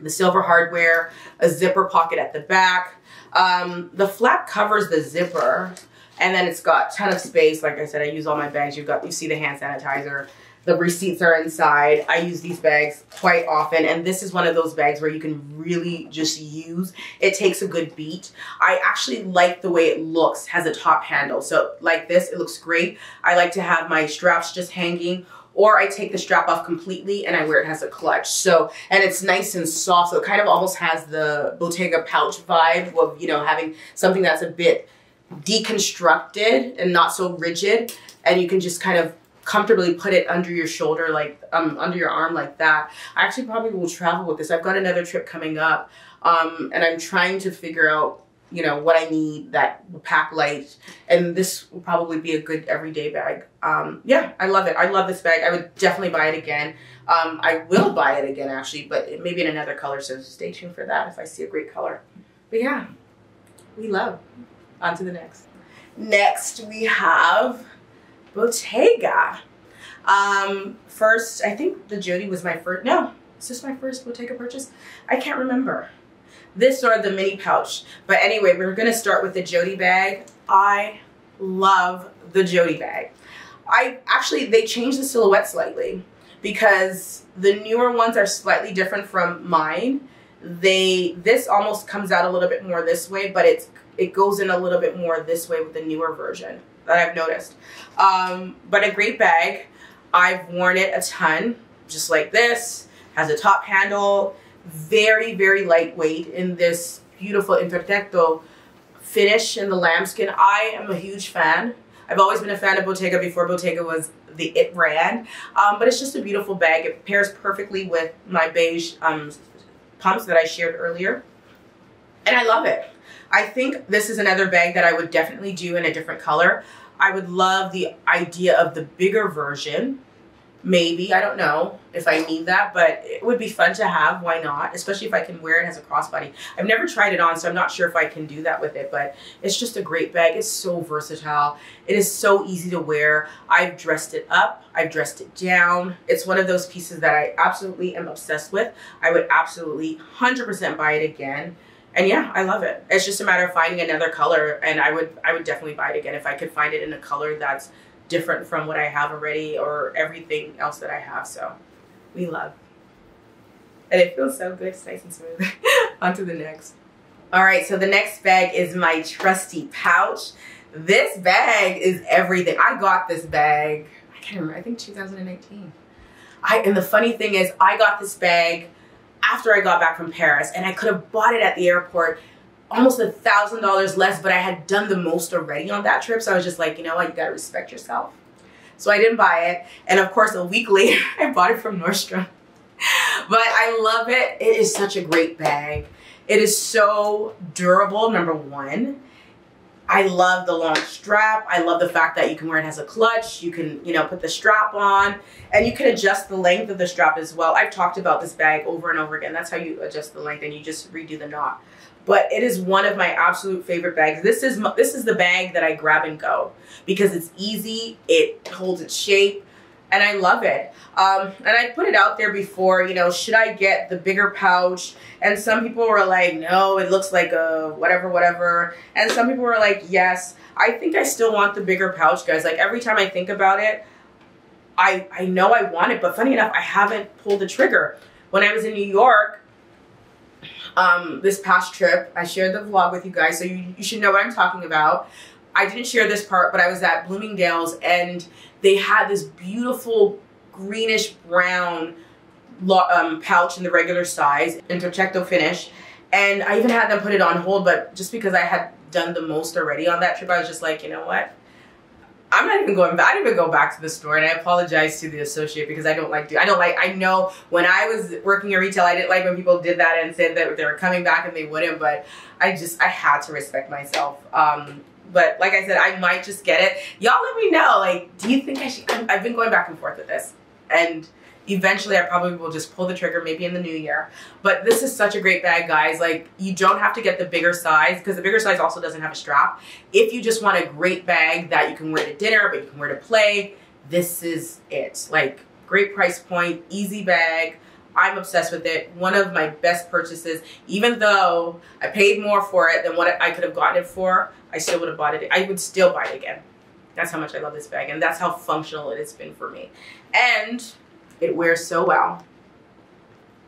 the silver hardware, a zipper pocket at the back. The flap covers the zipper, and then it's got a ton of space. Like I said, I use all my bags. You see the hand sanitizer. The receipts are inside. I use these bags quite often, and this is one of those bags where you can really just use. It takes a good beat. I actually like the way it looks. Has a top handle. So like this, it looks great. I like to have my straps just hanging, or I take the strap off completely and I wear it as a clutch. So, and it's nice and soft. So it kind of almost has the Bottega pouch vibe of, you know, having something that's a bit deconstructed and not so rigid. And you can just kind of comfortably put it under your shoulder, like under your arm like that. I actually probably will travel with this. I've got another trip coming up, and I'm trying to figure out, you know, what I need that will pack light, and this will probably be a good everyday bag. Yeah, I love it. I love this bag. I would definitely buy it again. I will buy it again actually, but maybe in another color, so stay tuned for that if I see a great color. But yeah, we love. On to the next. Next we have Bottega. First, I think the Jodie was my first, no, is this my first Bottega purchase? I can't remember. This or the mini pouch. But anyway, we're gonna start with the Jodie bag. I love the Jodie bag. They changed the silhouette slightly because the newer ones are slightly different from mine. This almost comes out a little bit more this way, but it goes in a little bit more this way with the newer version that I've noticed. But a great bag. I've worn it a ton, just like this. Has a top handle, very, very lightweight in this beautiful Imperfecto finish in the lambskin. I am a huge fan. I've always been a fan of Bottega before Bottega was the it brand. But it's just a beautiful bag. It pairs perfectly with my beige pumps that I shared earlier. And I love it. I think this is another bag that I would definitely do in a different color. I would love the idea of the bigger version. Maybe, I don't know if I need that, but it would be fun to have, why not? Especially if I can wear it as a crossbody. I've never tried it on, so I'm not sure if I can do that with it, but it's just a great bag. It's so versatile. It is so easy to wear. I've dressed it up, I've dressed it down. It's one of those pieces that I absolutely am obsessed with. I would absolutely 100% buy it again. And yeah, I love it. It's just a matter of finding another color, and I would definitely buy it again if I could find it in a color that's different from what I have already or everything else that I have. So we love. And it feels so good, it's nice and smooth. On to the next. All right, so the next bag is my trusty pouch. This bag is everything. I got this bag, I can't remember, I think 2019. And the funny thing is I got this bag after I got back from Paris, and I could have bought it at the airport almost $1,000 less, but I had done the most already on that trip. So I was just like, you know what, you gotta respect yourself. So I didn't buy it. And of course, a week later, I bought it from Nordstrom. But I love it. It is such a great bag. It is so durable, number one. I love the long strap. I love the fact that you can wear it as a clutch. You can, you know, put the strap on, and you can adjust the length of the strap as well. I've talked about this bag over and over again. That's how you adjust the length, and you just redo the knot. But it is one of my absolute favorite bags. This is the bag that I grab and go because it's easy. It holds its shape, and I love it. And I put it out there before, you know, should I get the bigger pouch? And some people were like, no, it looks like a whatever, whatever. And some people were like, yes. I think I still want the bigger pouch, guys. Like every time I think about it, I know I want it, but funny enough, I haven't pulled the trigger. When I was in New York, this past trip. I shared the vlog with you guys, so you should know what I'm talking about. I didn't share this part, but I was at Bloomingdale's and they had this beautiful greenish brown pouch in the regular size, Intercetto finish. And I even had them put it on hold, but just because I had done the most already on that trip, I was just like, you know what? I'm not even going back. I didn't even go back to the store, and I apologize to the associate because I don't like to. I know when I was working in retail, I didn't like when people did that and said that they were coming back and they wouldn't, but I had to respect myself. But like I said, I might just get it. Y'all let me know, like, do you think I should? I've been going back and forth with this, and eventually I probably will just pull the trigger, maybe in the new year. But this is such a great bag, guys. Like, you don't have to get the bigger size because the bigger size also doesn't have a strap. If you just want a great bag that you can wear to dinner, but you can wear to play, this is it. Like, great price point, easy bag. I'm obsessed with it. One of my best purchases, even though I paid more for it than what I could have gotten it for, I still would have bought it. I would still buy it again. That's how much I love this bag, and that's how functional it has been for me. And it wears so well.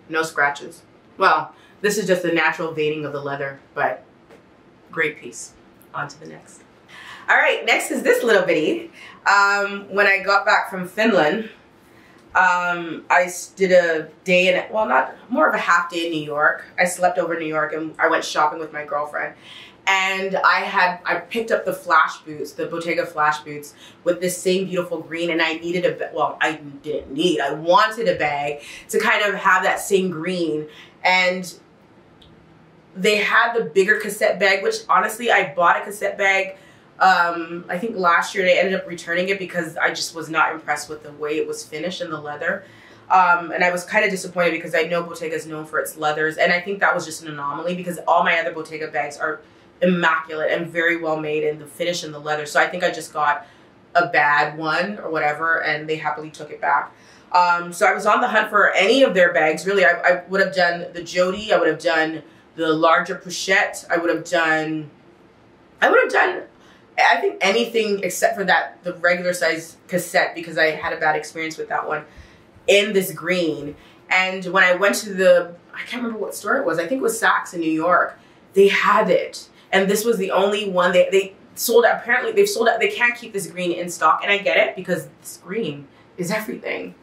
No scratches. Well, this is just the natural veining of the leather, but great piece. On to the next. All right, next is this little bitty. When I got back from Finland, I did a day in, well, not more of a half day in New York. I slept over in New York and I went shopping with my girlfriend. And I picked up the flash boots, the Bottega flash boots with this same beautiful green, and I needed a, well, I didn't need, I wanted a bag to kind of have that same green. And they had the bigger cassette bag, which honestly, I bought a cassette bag, I think last year, and I ended up returning it because I just was not impressed with the way it was finished and the leather. And I was kind of disappointed because I know Bottega is known for its leathers, and I think that was just an anomaly because all my other Bottega bags are immaculate and very well made, and the finish and the leather. So I think I just got a bad one or whatever, and they happily took it back. So I was on the hunt for any of their bags. Really, I would have done the Jodie. I would have done the larger pochette. I would have done I think anything except for that, the regular size cassette, because I had a bad experience with that one in this green. And when I went to the, I can't remember what store it was. I think it was Saks in New York. They had it. And this was the only one they sold out. Apparently they've sold out. They can't keep this green in stock. And I get it because this green is everything,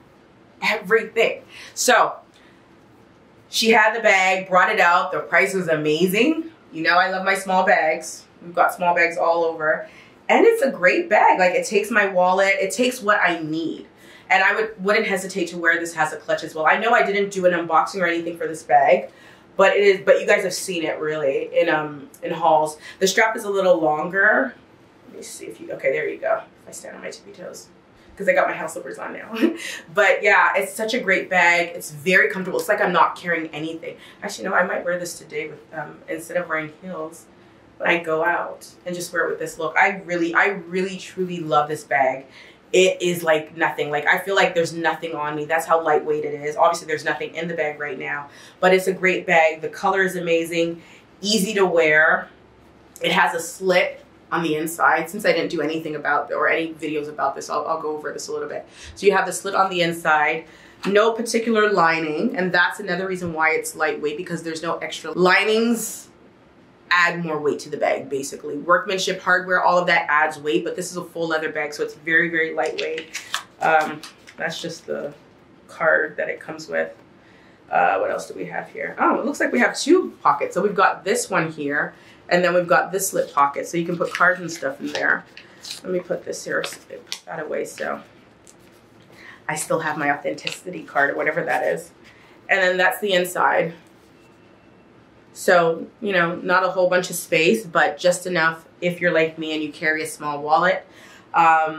everything. So she had the bag, brought it out. The price was amazing. You know, I love my small bags. We've got small bags all over, and it's a great bag. Like, it takes my wallet. It takes what I need. And I wouldn't hesitate to wear this as a clutch as well. I know I didn't do an unboxing or anything for this bag, but it is, but you guys have seen it really in hauls. The strap is a little longer. Let me see if you, okay, there you go. If I stand on my tippy toes, because I got my house slippers on now. But yeah, it's such a great bag. It's very comfortable. It's like I'm not carrying anything. Actually, no, I might wear this today with instead of wearing heels when I go out, and just wear it with this look. I really truly love this bag. It is like nothing. Like, I feel like there's nothing on me. That's how lightweight it is. Obviously there's nothing in the bag right now, but it's a great bag. The color is amazing, easy to wear. It has a slit on the inside. Since I didn't do anything about or any videos about this, I'll go over this a little bit. So you have the slit on the inside, no particular lining. And that's another reason why it's lightweight, because there's no extra linings. Add more weight to the bag, basically. Workmanship, hardware, all of that adds weight, but this is a full leather bag, so it's very, very lightweight. That's just the card that it comes with. What else do we have here? Oh, it looks like we have two pockets. So we've got this one here, and then we've got this slip pocket, so you can put cards and stuff in there. Let me put this here, put that away, so I still have my authenticity card or whatever that is. And then that's the inside. So, you know, not a whole bunch of space, but just enough if you're like me and you carry a small wallet. Yeah,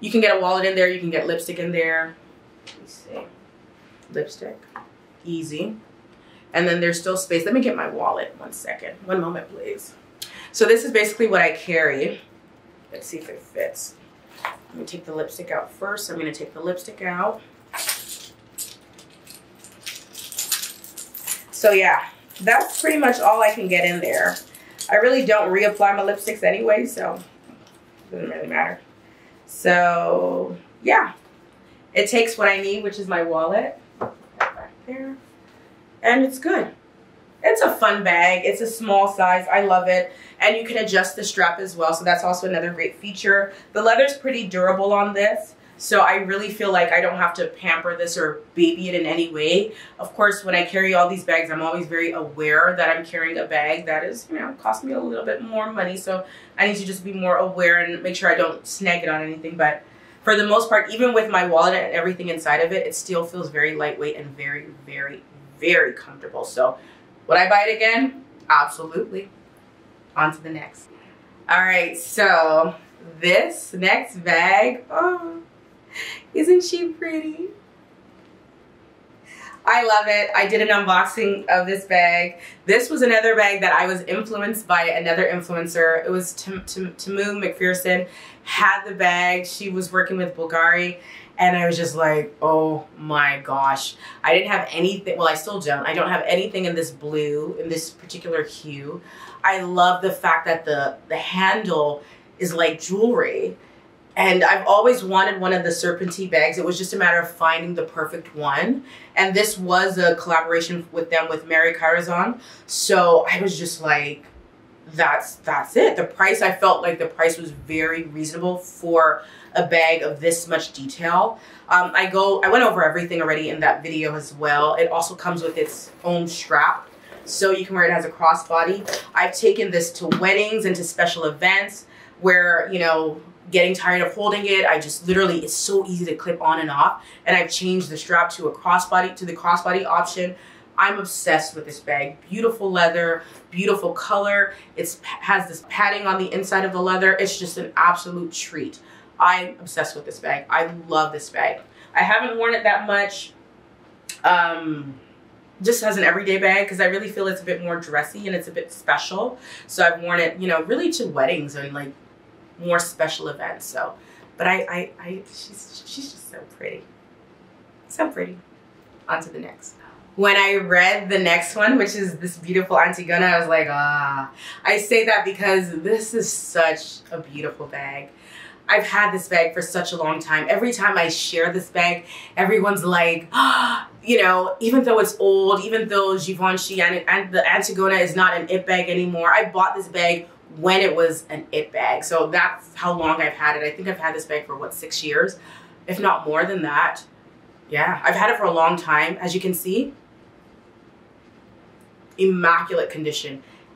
you can get a wallet in there. You can get lipstick in there. Let me see. Lipstick. Easy. And then there's still space. Let me get my wallet. 1 second. 1 moment, please. So this is basically what I carry. Let's see if it fits. Let me take the lipstick out first. I'm going to take the lipstick out. So yeah, that's pretty much all I can get in there. I really don't reapply my lipsticks anyway, so it doesn't really matter. So yeah, it takes what I need, which is my wallet. Put that back there. and it's good. It's a fun bag. It's a small size. I love it. And you can adjust the strap as well, so that's also another great feature. The leather's pretty durable on this, so I really feel like I don't have to pamper this or baby it in any way. Of course, when I carry all these bags, I'm always very aware that I'm carrying a bag that is, you know, cost me a little bit more money. So I need to just be more aware and make sure I don't snag it on anything. But for the most part, even with my wallet and everything inside of it, it still feels very lightweight and very, very, very comfortable. So would I buy it again? Absolutely. On to the next. All right, so this next bag, oh, isn't she pretty? I love it. I did an unboxing of this bag. This was another bag that I was influenced by another influencer. It was Tamu McPherson had the bag. She was working with Bulgari, and I was just like, oh my gosh. I didn't have anything. Well, I still don't. I don't have anything in this blue, in this particular hue. I love the fact that the handle is like jewelry. And I've always wanted one of the serpentine bags. It was just a matter of finding the perfect one. And this was a collaboration with them, with Mary Carazon. So I was just like, that's it. The price, I felt like the price was very reasonable for a bag of this much detail. I went over everything already in that video as well. It also comes with its own strap, so you can wear it as a crossbody. I've taken this to weddings and to special events where, you know, getting tired of holding it, I just literally, it's so easy to clip on and off, and I've changed the strap to a crossbody, to the crossbody option. I'm obsessed with this bag. Beautiful leather, beautiful color. It has this padding on the inside of the leather. It's just an absolute treat. I'm obsessed with this bag. I love this bag. I haven't worn it that much, just as an everyday bag, because I really feel it's a bit more dressy and it's a bit special. So I've worn it, you know, really to weddings and like more special events. So, but she's just so pretty. So pretty. On to the next. When I read the next one, which is this beautiful Antigona, I was like, ah. I say that because this is such a beautiful bag. I've had this bag for such a long time. Every time I share this bag, everyone's like, ah, you know, even though it's old, even though Givenchy and the Antigona is not an it bag anymore. I bought this bag when it was an it bag. So that's how long I've had it. I think I've had this bag for what, 6 years, if not more than that. Yeah, I've had it for a long time. As you can see, immaculate condition.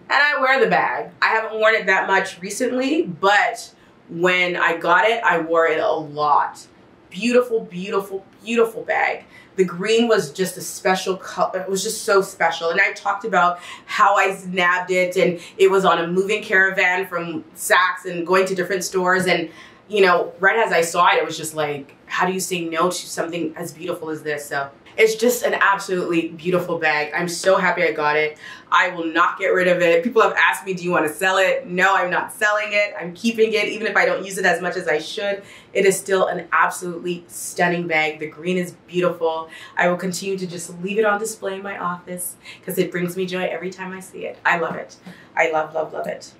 And I wear the bag. I haven't worn it that much recently, but when I got it, I wore it a lot. Beautiful, beautiful, beautiful bag. The green was just a special color. It was just so special. And I talked about how I snabbed it, and it was on a moving caravan from Saks and going to different stores. And, you know, right as I saw it, it was just like, how do you say no to something as beautiful as this? So it's just an absolutely beautiful bag. I'm so happy I got it. I will not get rid of it. People have asked me, do you want to sell it? No, I'm not selling it. I'm keeping it, even if I don't use it as much as I should. It is still an absolutely stunning bag. The green is beautiful. I will continue to just leave it on display in my office because it brings me joy every time I see it. I love it. I love, love, love it.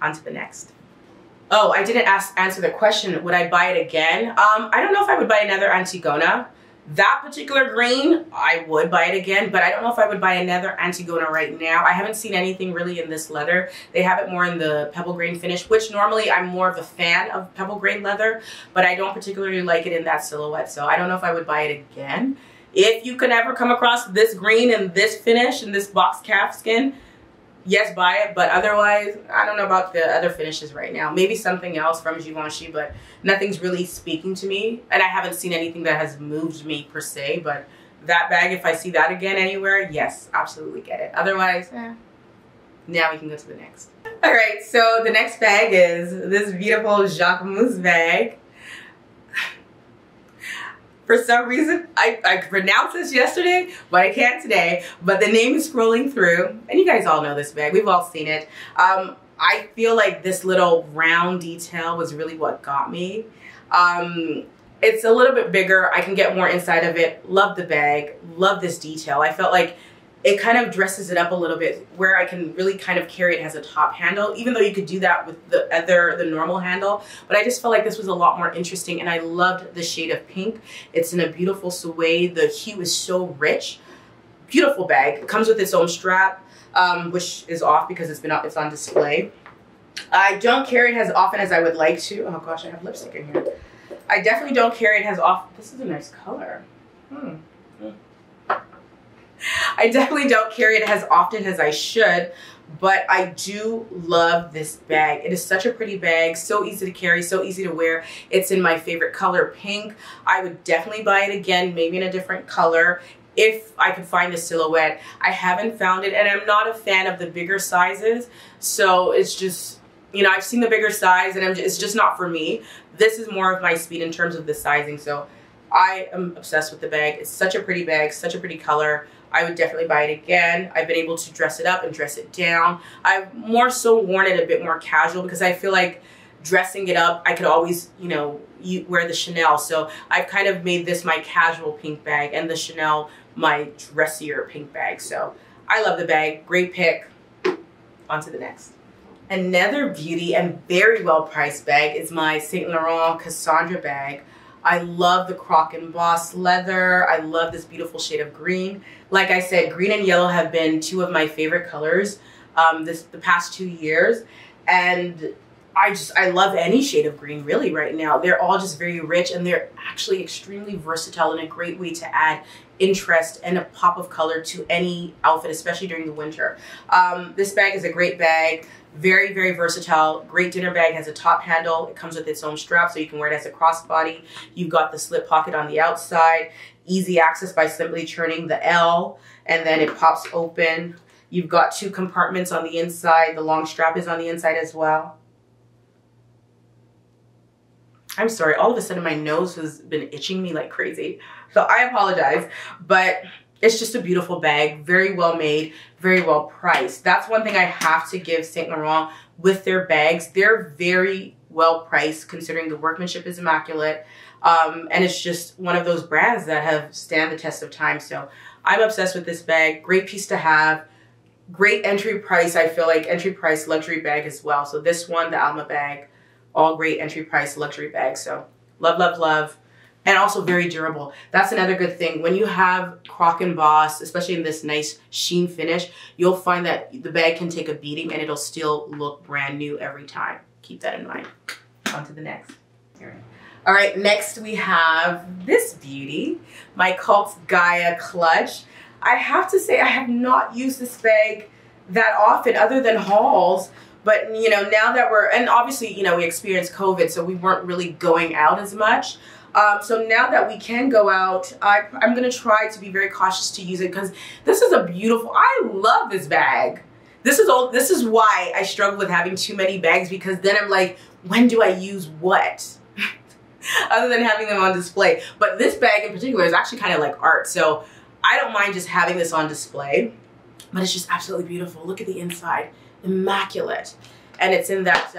On to the next. Oh, I didn't answer the question, would I buy it again? I don't know if I would buy another Antigona. That particular green, I would buy it again, but I don't know if I would buy another Antigona right now. I haven't seen anything really in this leather. They have it more in the pebble grain finish, which normally I'm more of a fan of pebble grain leather, but I don't particularly like it in that silhouette. So I don't know if I would buy it again. If you can ever come across this green and this finish and this box calf skin, yes, buy it, but otherwise, I don't know about the other finishes right now. Maybe something else from Givenchy, but nothing's really speaking to me. And I haven't seen anything that has moved me per se, but that bag, if I see that again anywhere, yes, absolutely get it. Otherwise, now we can go to the next. All right, so the next bag is this beautiful Jacquemus bag. For some reason, I pronounced this yesterday, but I can't today. But the name is scrolling through, and you guys all know this bag. We've all seen it. I feel like this little round detail was really what got me. It's a little bit bigger. I can get more inside of it. Love the bag. Love this detail. I felt like it kind of dresses it up a little bit where I can really kind of carry it as a top handle, even though you could do that with the normal handle. But I just felt like this was a lot more interesting, and I loved the shade of pink. It's in a beautiful suede. The hue is so rich. beautiful bag. It comes with its own strap, which is off because it's been on, it's on display. I don't carry it as often as I would like to. Oh gosh, I have lipstick in here. I definitely don't carry it as often. This is a nice color. Hmm. Yeah. I definitely don't carry it as often as I should, but I do love this bag. It is such a pretty bag, so easy to carry, so easy to wear. It's in my favorite color, pink. I would definitely buy it again, maybe in a different color, if I could find the silhouette. I haven't found it, and I'm not a fan of the bigger sizes, so it's just, you know, I've seen the bigger size and it's just not for me. This is more of my speed in terms of the sizing, so I am obsessed with the bag. It's such a pretty bag, such a pretty color. I would definitely buy it again. I've been able to dress it up and dress it down. I've more so worn it a bit more casual because I feel like dressing it up, I could always, you know, wear the Chanel. So I've kind of made this my casual pink bag and the Chanel my dressier pink bag. So I love the bag. Great pick. On to the next. Another beauty and very well-priced bag is my Saint Laurent Cassandra bag. I love the croc embossed leather. I love this beautiful shade of green. Like I said, green and yellow have been two of my favorite colors the past 2 years. And I love any shade of green really right now. They're all just very rich and they're actually extremely versatile and a great way to add interest and a pop of color to any outfit, especially during the winter. This bag is a great bag. Very, very versatile. Great dinner bag. Has a top handle. It comes with its own strap, so you can wear it as a crossbody. You've got the slip pocket on the outside. Easy access by simply turning the L, and then it pops open. You've got two compartments on the inside. The long strap is on the inside as well. I'm sorry. All of a sudden, my nose has been itching me like crazy, so I apologize, but it's just a beautiful bag, very well made, very well priced. That's one thing I have to give Saint Laurent with their bags. They're very well priced considering the workmanship is immaculate. And it's just one of those brands that have stand the test of time. So I'm obsessed with this bag. Great piece to have. Great entry price. I feel like entry price luxury bag as well. So this one, the Alma bag, all great entry price luxury bags. So love, love, love. And also very durable. That's another good thing. When you have croc emboss, especially in this nice sheen finish, you'll find that the bag can take a beating and it'll still look brand new every time. Keep that in mind. On to the next. All right, next we have this beauty, my Cult Gaia clutch. I have to say I have not used this bag that often other than hauls. But, you know, now that we're, and obviously, you know, we experienced COVID, so we weren't really going out as much. So now that we can go out, I'm going to try to be very cautious to use it because this is a beautiful, I love this bag. This is why I struggle with having too many bags, because then I'm like, when do I use what? Other than having them on display. But this bag in particular is actually kind of like art. So I don't mind just having this on display, but it's just absolutely beautiful. Look at the inside. Immaculate. And it's in that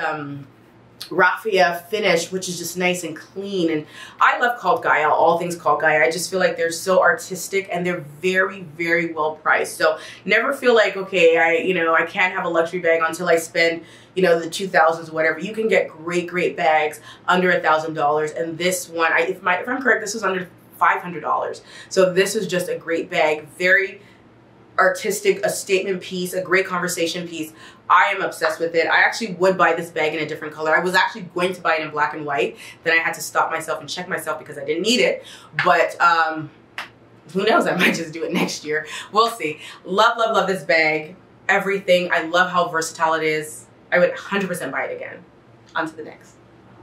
raffia finish, which is just nice and clean. And I love Cult Gaia, all things Cult Gaia. I just feel like they're so artistic and they're very, very well priced. So never feel like, okay, I can't have a luxury bag until I spend, you know, the 2000s or whatever. You can get great, great bags under $1,000. And this one, if I'm correct, this was under $500. So this is just a great bag, very artistic, a statement piece, a great conversation piece. I am obsessed with it. I actually would buy this bag in a different color. I was actually going to buy it in black and white. Then I had to stop myself and check myself because I didn't need it. But who knows? I might just do it next year. We'll see. Love, love, love this bag. Everything. I love how versatile it is. I would 100% buy it again. On to the next.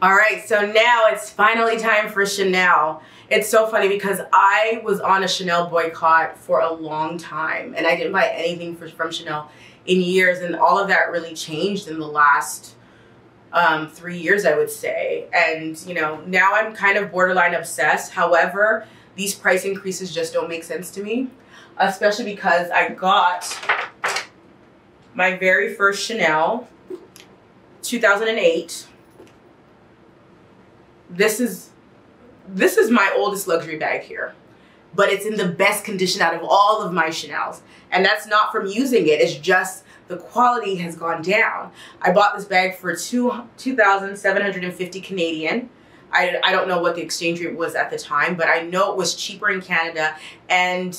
All right, so now it's finally time for Chanel. It's so funny because I was on a Chanel boycott for a long time and I didn't buy anything from Chanel in years, and all of that really changed in the last 3 years, I would say. And, you know, now I'm kind of borderline obsessed. However, these price increases just don't make sense to me, especially because I got my very first Chanel, 2008. This is my oldest luxury bag here, but it's in the best condition out of all of my Chanels. And that's not from using it. It's just the quality has gone down. I bought this bag for 2,750 Canadian. I don't know what the exchange rate was at the time, but I know it was cheaper in Canada, and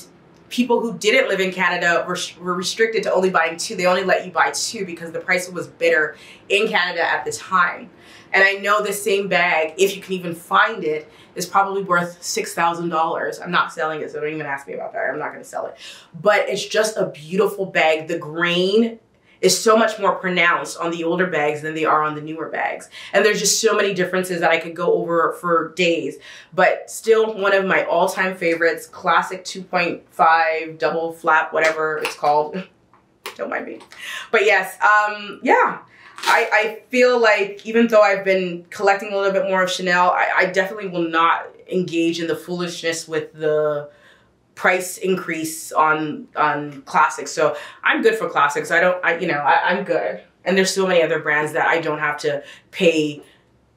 people who didn't live in Canada were restricted to only buying two. They only let you buy two because the price was better in Canada at the time. And I know the same bag, if you can even find it, is probably worth $6,000. I'm not selling it, so don't even ask me about that. I'm not gonna sell it. But it's just a beautiful bag. The grain is so much more pronounced on the older bags than they are on the newer bags. And there's just so many differences that I could go over for days. But still one of my all-time favorites, classic 2.5, double flap, whatever it's called. Don't mind me. But yes, yeah. I feel like even though I've been collecting a little bit more of Chanel, I definitely will not engage in the foolishness with the price increase on classics. So I'm good for classics. I'm good. And there's so many other brands that I don't have to pay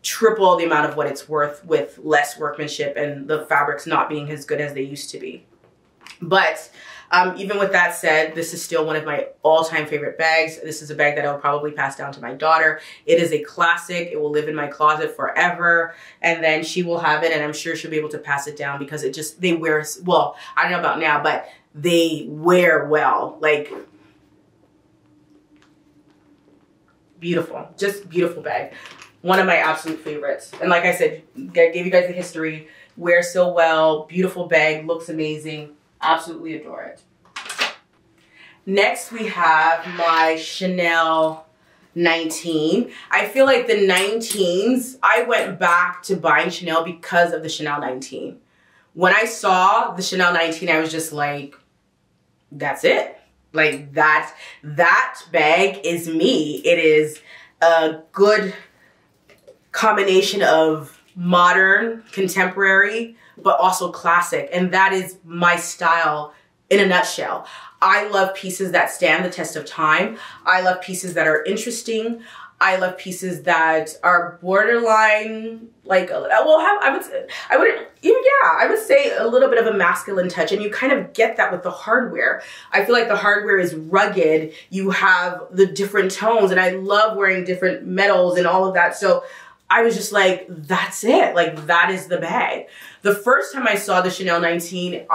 triple the amount of what it's worth with less workmanship and the fabrics not being as good as they used to be. But even with that said, this is still one of my all-time favorite bags. This is a bag that I'll probably pass down to my daughter. It is a classic. It will live in my closet forever. And then she will have it, and I'm sure she'll be able to pass it down because it just, they wear, well, I don't know about now, but they wear well. Like, beautiful. Just beautiful bag. One of my absolute favorites. And like I said, I gave you guys the history. Wears so well. Beautiful bag. Looks amazing. Absolutely adore it. Next, we have my Chanel 19. I feel like the 19s, I went back to buying Chanel because of the Chanel 19. When I saw the Chanel 19, I was just like, that's it. Like that bag is me. It is a good combination of modern, contemporary, but also classic. And that is my style in a nutshell. I love pieces that stand the test of time. I love pieces that are interesting. I love pieces that are borderline, like, well, I would say a little bit of a masculine touch, and you kind of get that with the hardware. I feel like the hardware is rugged. You have the different tones, and I love wearing different metals and all of that. So I was just like, that's it. Like, that is the bag. The first time I saw the Chanel 19,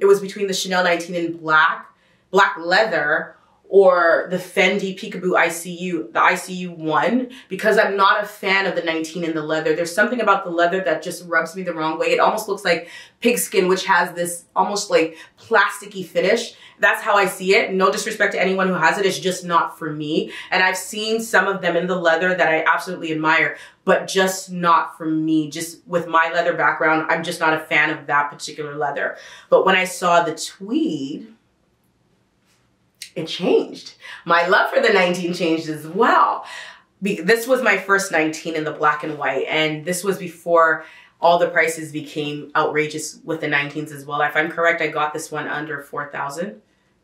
it was between the Chanel 19 in black leather, or the Fendi Peekaboo ICU, the ICU one, because I'm not a fan of the 19 in the leather. There's something about the leather that just rubs me the wrong way. It almost looks like pigskin, which has this almost like plasticky finish. That's how I see it. No disrespect to anyone who has it. It's just not for me. And I've seen some of them in the leather that I absolutely admire, but just not for me. Just with my leather background, I'm just not a fan of that particular leather. But when I saw the tweed, it changed. My love for the 19 changed as well. This was my first 19 in the black and white, and this was before all the prices became outrageous with the 19s as well. If I'm correct, I got this one under $4,000,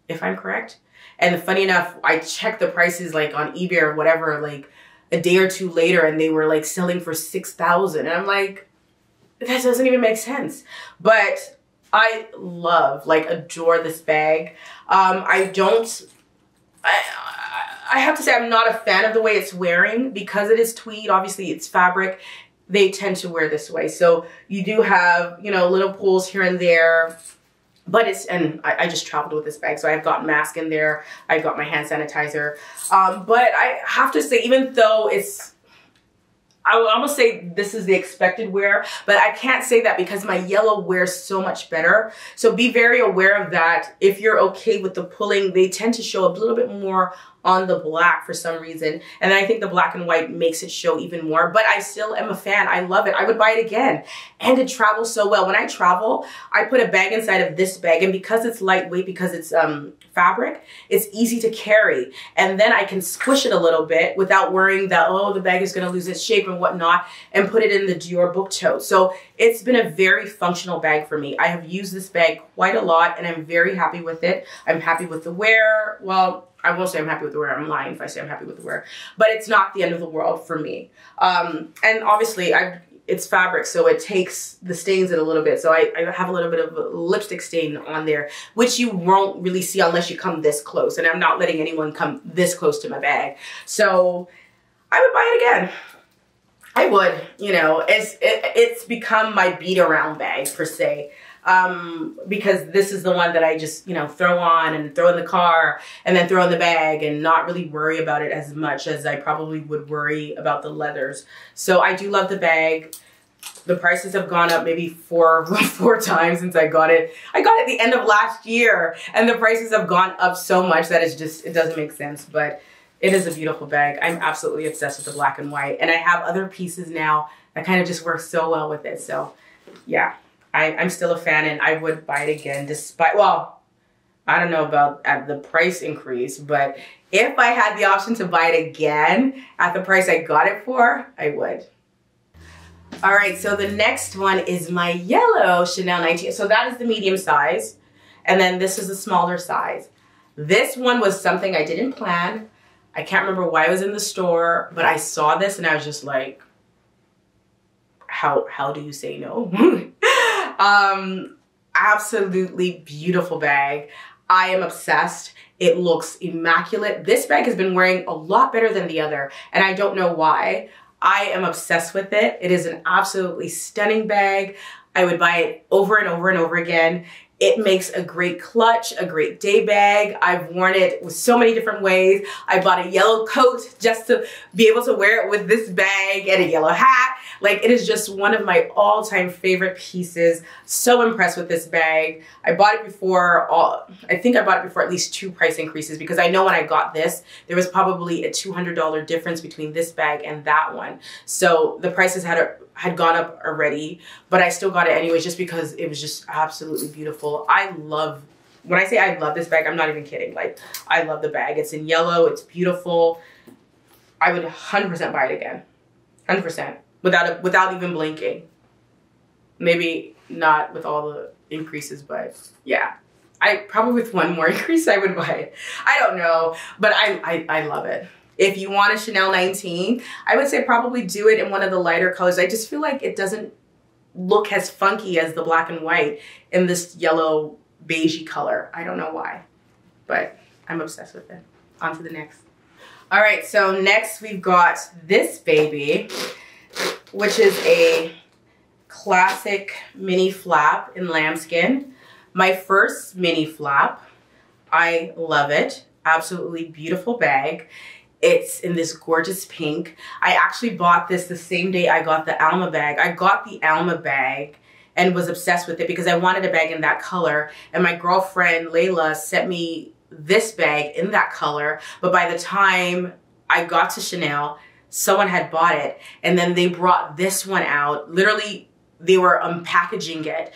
if I'm correct. And funny enough, I checked the prices like on eBay or whatever, like a day or two later, and they were like selling for $6,000. And I'm like, that doesn't even make sense. But I love, like, adore this bag. I have to say I'm not a fan of the way it's wearing because it is tweed. Obviously, it's fabric. They tend to wear this way. So you do have, you know, little pulls here and there, but it's, and I just traveled with this bag. So I've got mask in there. I've got my hand sanitizer. But I have to say, even though it's, I would almost say this is the expected wear, but I can't say that because my yellow wears so much better. So be very aware of that. If you're okay with the pulling, they tend to show a little bit more on the black for some reason. And then I think the black and white makes it show even more, but I still am a fan. I love it. I would buy it again. And it travels so well. When I travel, I put a bag inside of this bag, and because it's lightweight, because it's fabric, it's easy to carry. And then I can squish it a little bit without worrying that, oh, the bag is gonna lose its shape and whatnot, and put it in the Dior Book Tote. So it's been a very functional bag for me. I have used this bag quite a lot, and I'm very happy with it. I'm happy with the wear. Well, I won't say I'm happy with the wear. I'm lying if I say I'm happy with the wear, but it's not the end of the world for me. And obviously it's fabric, so it takes the stains in a little bit. So I have a little bit of a lipstick stain on there, which you won't really see unless you come this close. And I'm not letting anyone come this close to my bag. So I would buy it again. I would, you know, it's become my beat around bag per se. because this is the one that I just, you know, throw on and throw in the car and then throw in the bag and not really worry about it as much as I probably would worry about the leathers. So I do love the bag. The prices have gone up maybe four times since I got it. I got it at the end of last year, and the prices have gone up so much that it's just, it doesn't make sense, but it is a beautiful bag. I'm absolutely obsessed with the black and white, and I have other pieces now that kind of just work so well with it. So yeah, I'm still a fan, and I would buy it again despite, well, I don't know about at the price increase, but if I had the option to buy it again at the price I got it for, I would. All right, so the next one is my yellow Chanel 19. So that is the medium size. And then this is the smaller size. This one was something I didn't plan. I can't remember why I was in the store, but I saw this and I was just like, how do you say no? Absolutely beautiful bag. I am obsessed. It looks immaculate. This bag has been wearing a lot better than the other, and I don't know why. I am obsessed with it. It is an absolutely stunning bag. I would buy it over and over and over again. It makes a great clutch, a great day bag. I've worn it with so many different ways. I bought a yellow coat just to be able to wear it with this bag, and a yellow hat. Like, it is just one of my all-time favorite pieces. So impressed with this bag. I bought it before, I think I bought it before at least 2 price increases, because I know when I got this, there was probably a $200 difference between this bag and that one. So the prices had gone up already, but I still got it anyways, just because it was just absolutely beautiful. I love, when I say I love this bag, I'm not even kidding. Like, I love the bag. It's in yellow. It's beautiful. I would 100% buy it again. 100%. Without even blinking. Maybe not with all the increases, but yeah. I probably, with one more increase, I would buy it. I don't know, but I love it. If you want a Chanel 19, I would say probably do it in one of the lighter colors. I just feel like it doesn't look as funky as the black and white in this yellow beigey color. I don't know why, but I'm obsessed with it. On to the next. All right, so next we've got this baby, which is a classic mini flap in lambskin. My first mini flap. I love it. Absolutely beautiful bag. It's in this gorgeous pink. I actually bought this the same day I got the Alma bag. I got the Alma bag and was obsessed with it because I wanted a bag in that color. And my girlfriend, Layla, sent me this bag in that color. But by the time I got to Chanel, someone had bought it. And then they brought this one out. Literally, they were unpackaging it.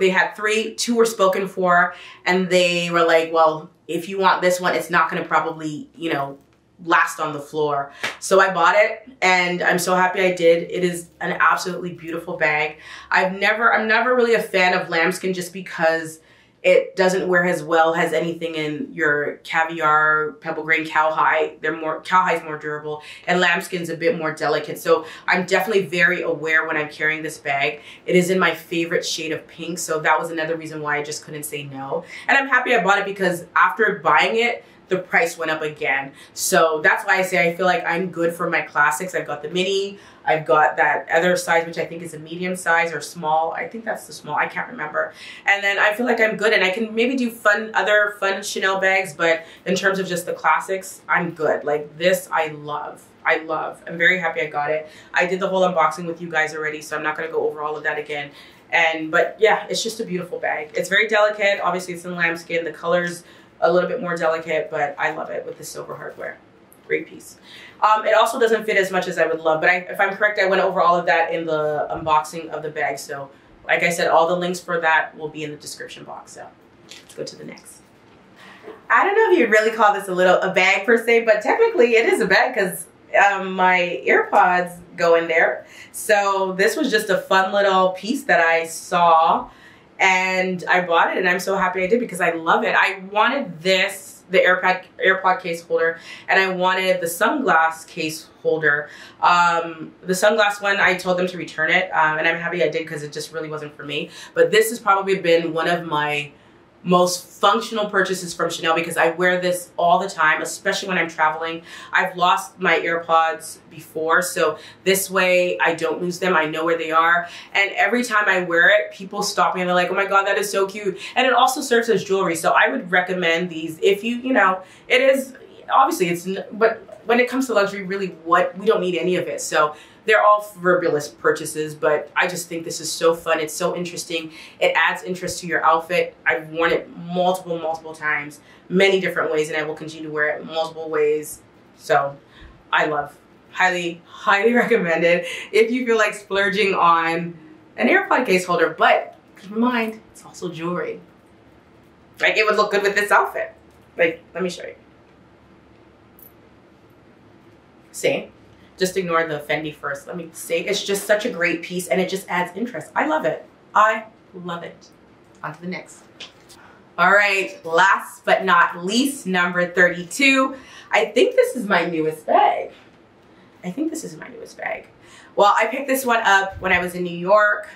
They had 3, 2 were spoken for. And they were like, well, if you want this one, it's not gonna probably, you know, last on the floor. So I bought it, and I'm so happy I did. It is an absolutely beautiful bag. I'm never really a fan of lambskin, just because it doesn't wear as well as anything in your caviar, pebble grain, cowhide. Cowhide's more durable, and lambskin's a bit more delicate. So I'm definitely very aware when I'm carrying this bag. It is in my favorite shade of pink, so that was another reason why I just couldn't say no. And I'm happy I bought it, because after buying it, the price went up again. So that's why I say I feel like I'm good for my classics. I've got the mini, I've got that other size, which I think is a medium size or small. I think that's the small, I can't remember. And then I feel like I'm good, and I can maybe do other fun Chanel bags, but in terms of just the classics, I'm good. Like this, I love. I'm very happy I got it. I did the whole unboxing with you guys already, so I'm not gonna go over all of that again. But yeah, it's just a beautiful bag. It's very delicate. Obviously it's in lambskin, the colors, a little bit more delicate, but I love it with the silver hardware. Great piece. It also doesn't fit as much as I would love, but if I'm correct, I went over all of that in the unboxing of the bag. So like I said, all the links for that will be in the description box. So let's go to the next. I don't know if you'd really call this a bag per se, but technically it is a bag because my AirPods go in there. So this was just a fun little piece that I saw, and I bought it, and I'm so happy I did because I love it. I wanted this, the AirPod case holder, and I wanted the sunglass case holder. The sunglass one, I told them to return it, and I'm happy I did because it just really wasn't for me. But this has probably been one of my most functional purchases from Chanel because I wear this all the time, especially when I'm traveling. I've lost my AirPods before, so this way I don't lose them. I know where they are. And every time I wear it, people stop me and they're like, oh my God, that is so cute. And it also serves as jewelry. So I would recommend these if you, you know, it is, obviously it's, but when it comes to luxury, really what, we don't need any of it. So they're all frivolous purchases, but I just think this is so fun. It's so interesting. It adds interest to your outfit. I've worn it multiple times, many different ways, and I will continue to wear it multiple ways. So I love, highly recommend it if you feel like splurging on an AirPod case holder, but keep in mind, it's also jewelry. Like it would look good with this outfit. Like, let me show you. See? Just ignore the Fendi first. Let me say, it's just such a great piece and it just adds interest. I love it. I love it. On to the next. All right, last but not least, number 32. I think this is my newest bag. Well, I picked this one up when I was in New York.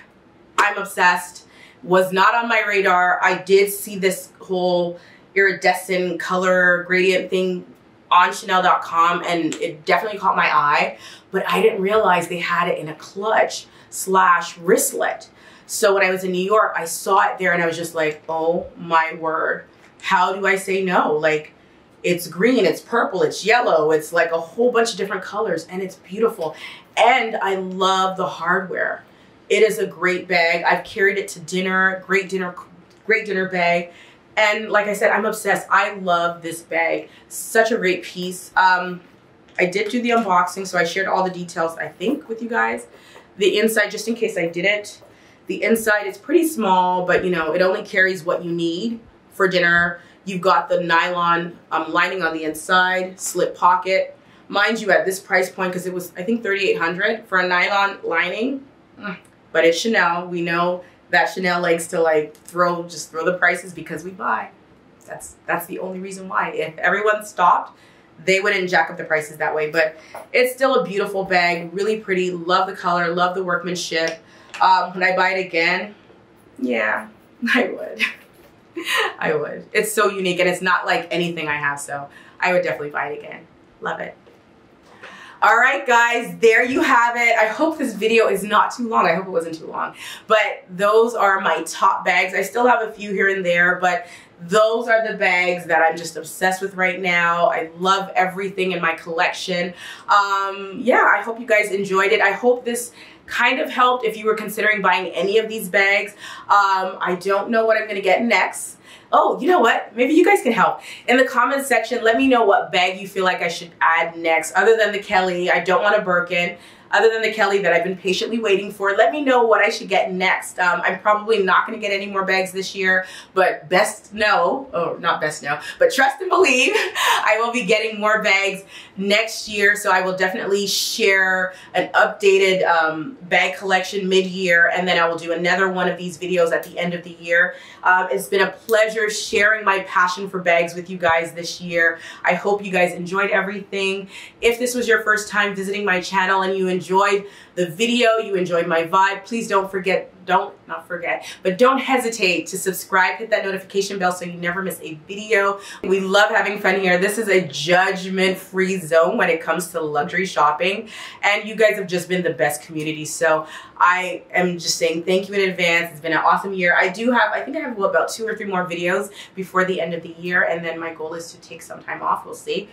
I'm obsessed. Was not on my radar. I did see this whole iridescent color gradient thing on Chanel.com and it definitely caught my eye, but I didn't realize they had it in a clutch slash wristlet. So when I was in New York, I saw it there and I was just like, oh my word, how do I say no? Like it's green, it's purple, it's yellow, it's like a whole bunch of different colors and it's beautiful. And I love the hardware. It is a great bag. I've carried it to dinner, great dinner bag. And like I said, I'm obsessed. I love this bag. Such a great piece. I did do the unboxing, so I shared all the details, I think, with you guys. The inside, just in case I didn't. The inside is pretty small, but, you know, it only carries what you need for dinner. You've got the nylon lining on the inside, slip pocket. Mind you, at this price point, because it was, I think, $3,800 for a nylon lining. But it's Chanel. We know that Chanel likes to like just throw the prices because we buy. That's the only reason why. If everyone stopped, they wouldn't jack up the prices that way, but it's still a beautiful bag, really pretty, love the color, love the workmanship. Would I buy it again? Yeah, I would. I would. It's so unique and it's not like anything I have, so I would definitely buy it again. Love it. All right, guys, there you have it. I hope this video is not too long. I hope it wasn't too long, but those are my top bags. I still have a few here and there, but those are the bags that I'm just obsessed with right now. I love everything in my collection. Yeah, I hope you guys enjoyed it. I hope this kind of helped if you were considering buying any of these bags. I don't know what I'm gonna get next. Oh, you know what? Maybe you guys can help. In the comments section, let me know what bag you feel like I should add next. Other than the Kelly, I don't want a Birkin. Other than the Kelly that I've been patiently waiting for, let me know what I should get next. I'm probably not gonna get any more bags this year, but trust and believe, I will be getting more bags next year. So I will definitely share an updated bag collection mid-year, and then I will do another one of these videos at the end of the year. It's been a pleasure sharing my passion for bags with you guys this year. I hope you guys enjoyed everything. If this was your first time visiting my channel and you enjoyed the video, you enjoyed my vibe, please don't hesitate to subscribe, hit that notification bell so you never miss a video. We love having fun here. This is a judgment-free zone when it comes to luxury shopping, and you guys have just been the best community. So I am just saying thank you in advance. It's been an awesome year. I think I have about 2 or 3 more videos before the end of the year, and then my goal is to take some time off. We'll see.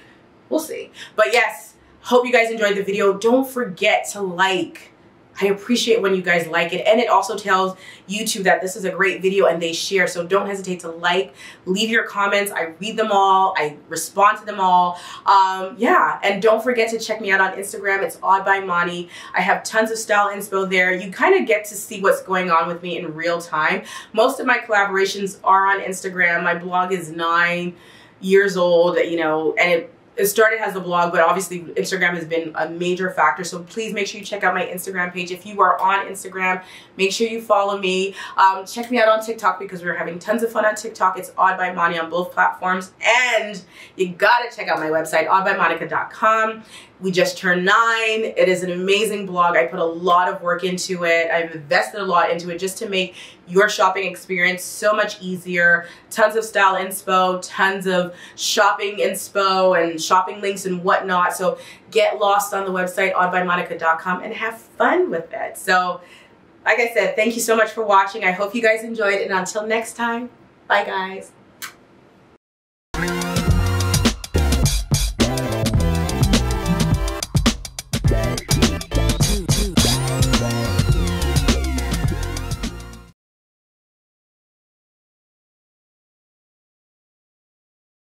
But yes, hope you guys enjoyed the video. Don't forget to like. I appreciate when you guys like it. And it also tells YouTube that this is a great video and they share. So don't hesitate to like, leave your comments. I read them all. I respond to them all. Yeah. And don't forget to check me out on Instagram. It's Odd by Moni. I have tons of style inspo there. You kind of get to see what's going on with me in real time. Most of my collaborations are on Instagram. My blog is 9 years old, you know, and it started as a blog, but obviously Instagram has been a major factor. So please make sure you check out my Instagram page. If you are on Instagram, make sure you follow me. Check me out on TikTok because we're having tons of fun on TikTok. It's Odd by Moni on both platforms. And you gotta check out my website, oddbymonica.com. We just turned 9. It is an amazing blog. I put a lot of work into it. I've invested a lot into it just to make your shopping experience so much easier. Tons of style inspo, tons of shopping inspo and shopping links and whatnot. So get lost on the website, oddbymonica.com, and have fun with it. So like I said, thank you so much for watching. I hope you guys enjoyed, and until next time, bye guys.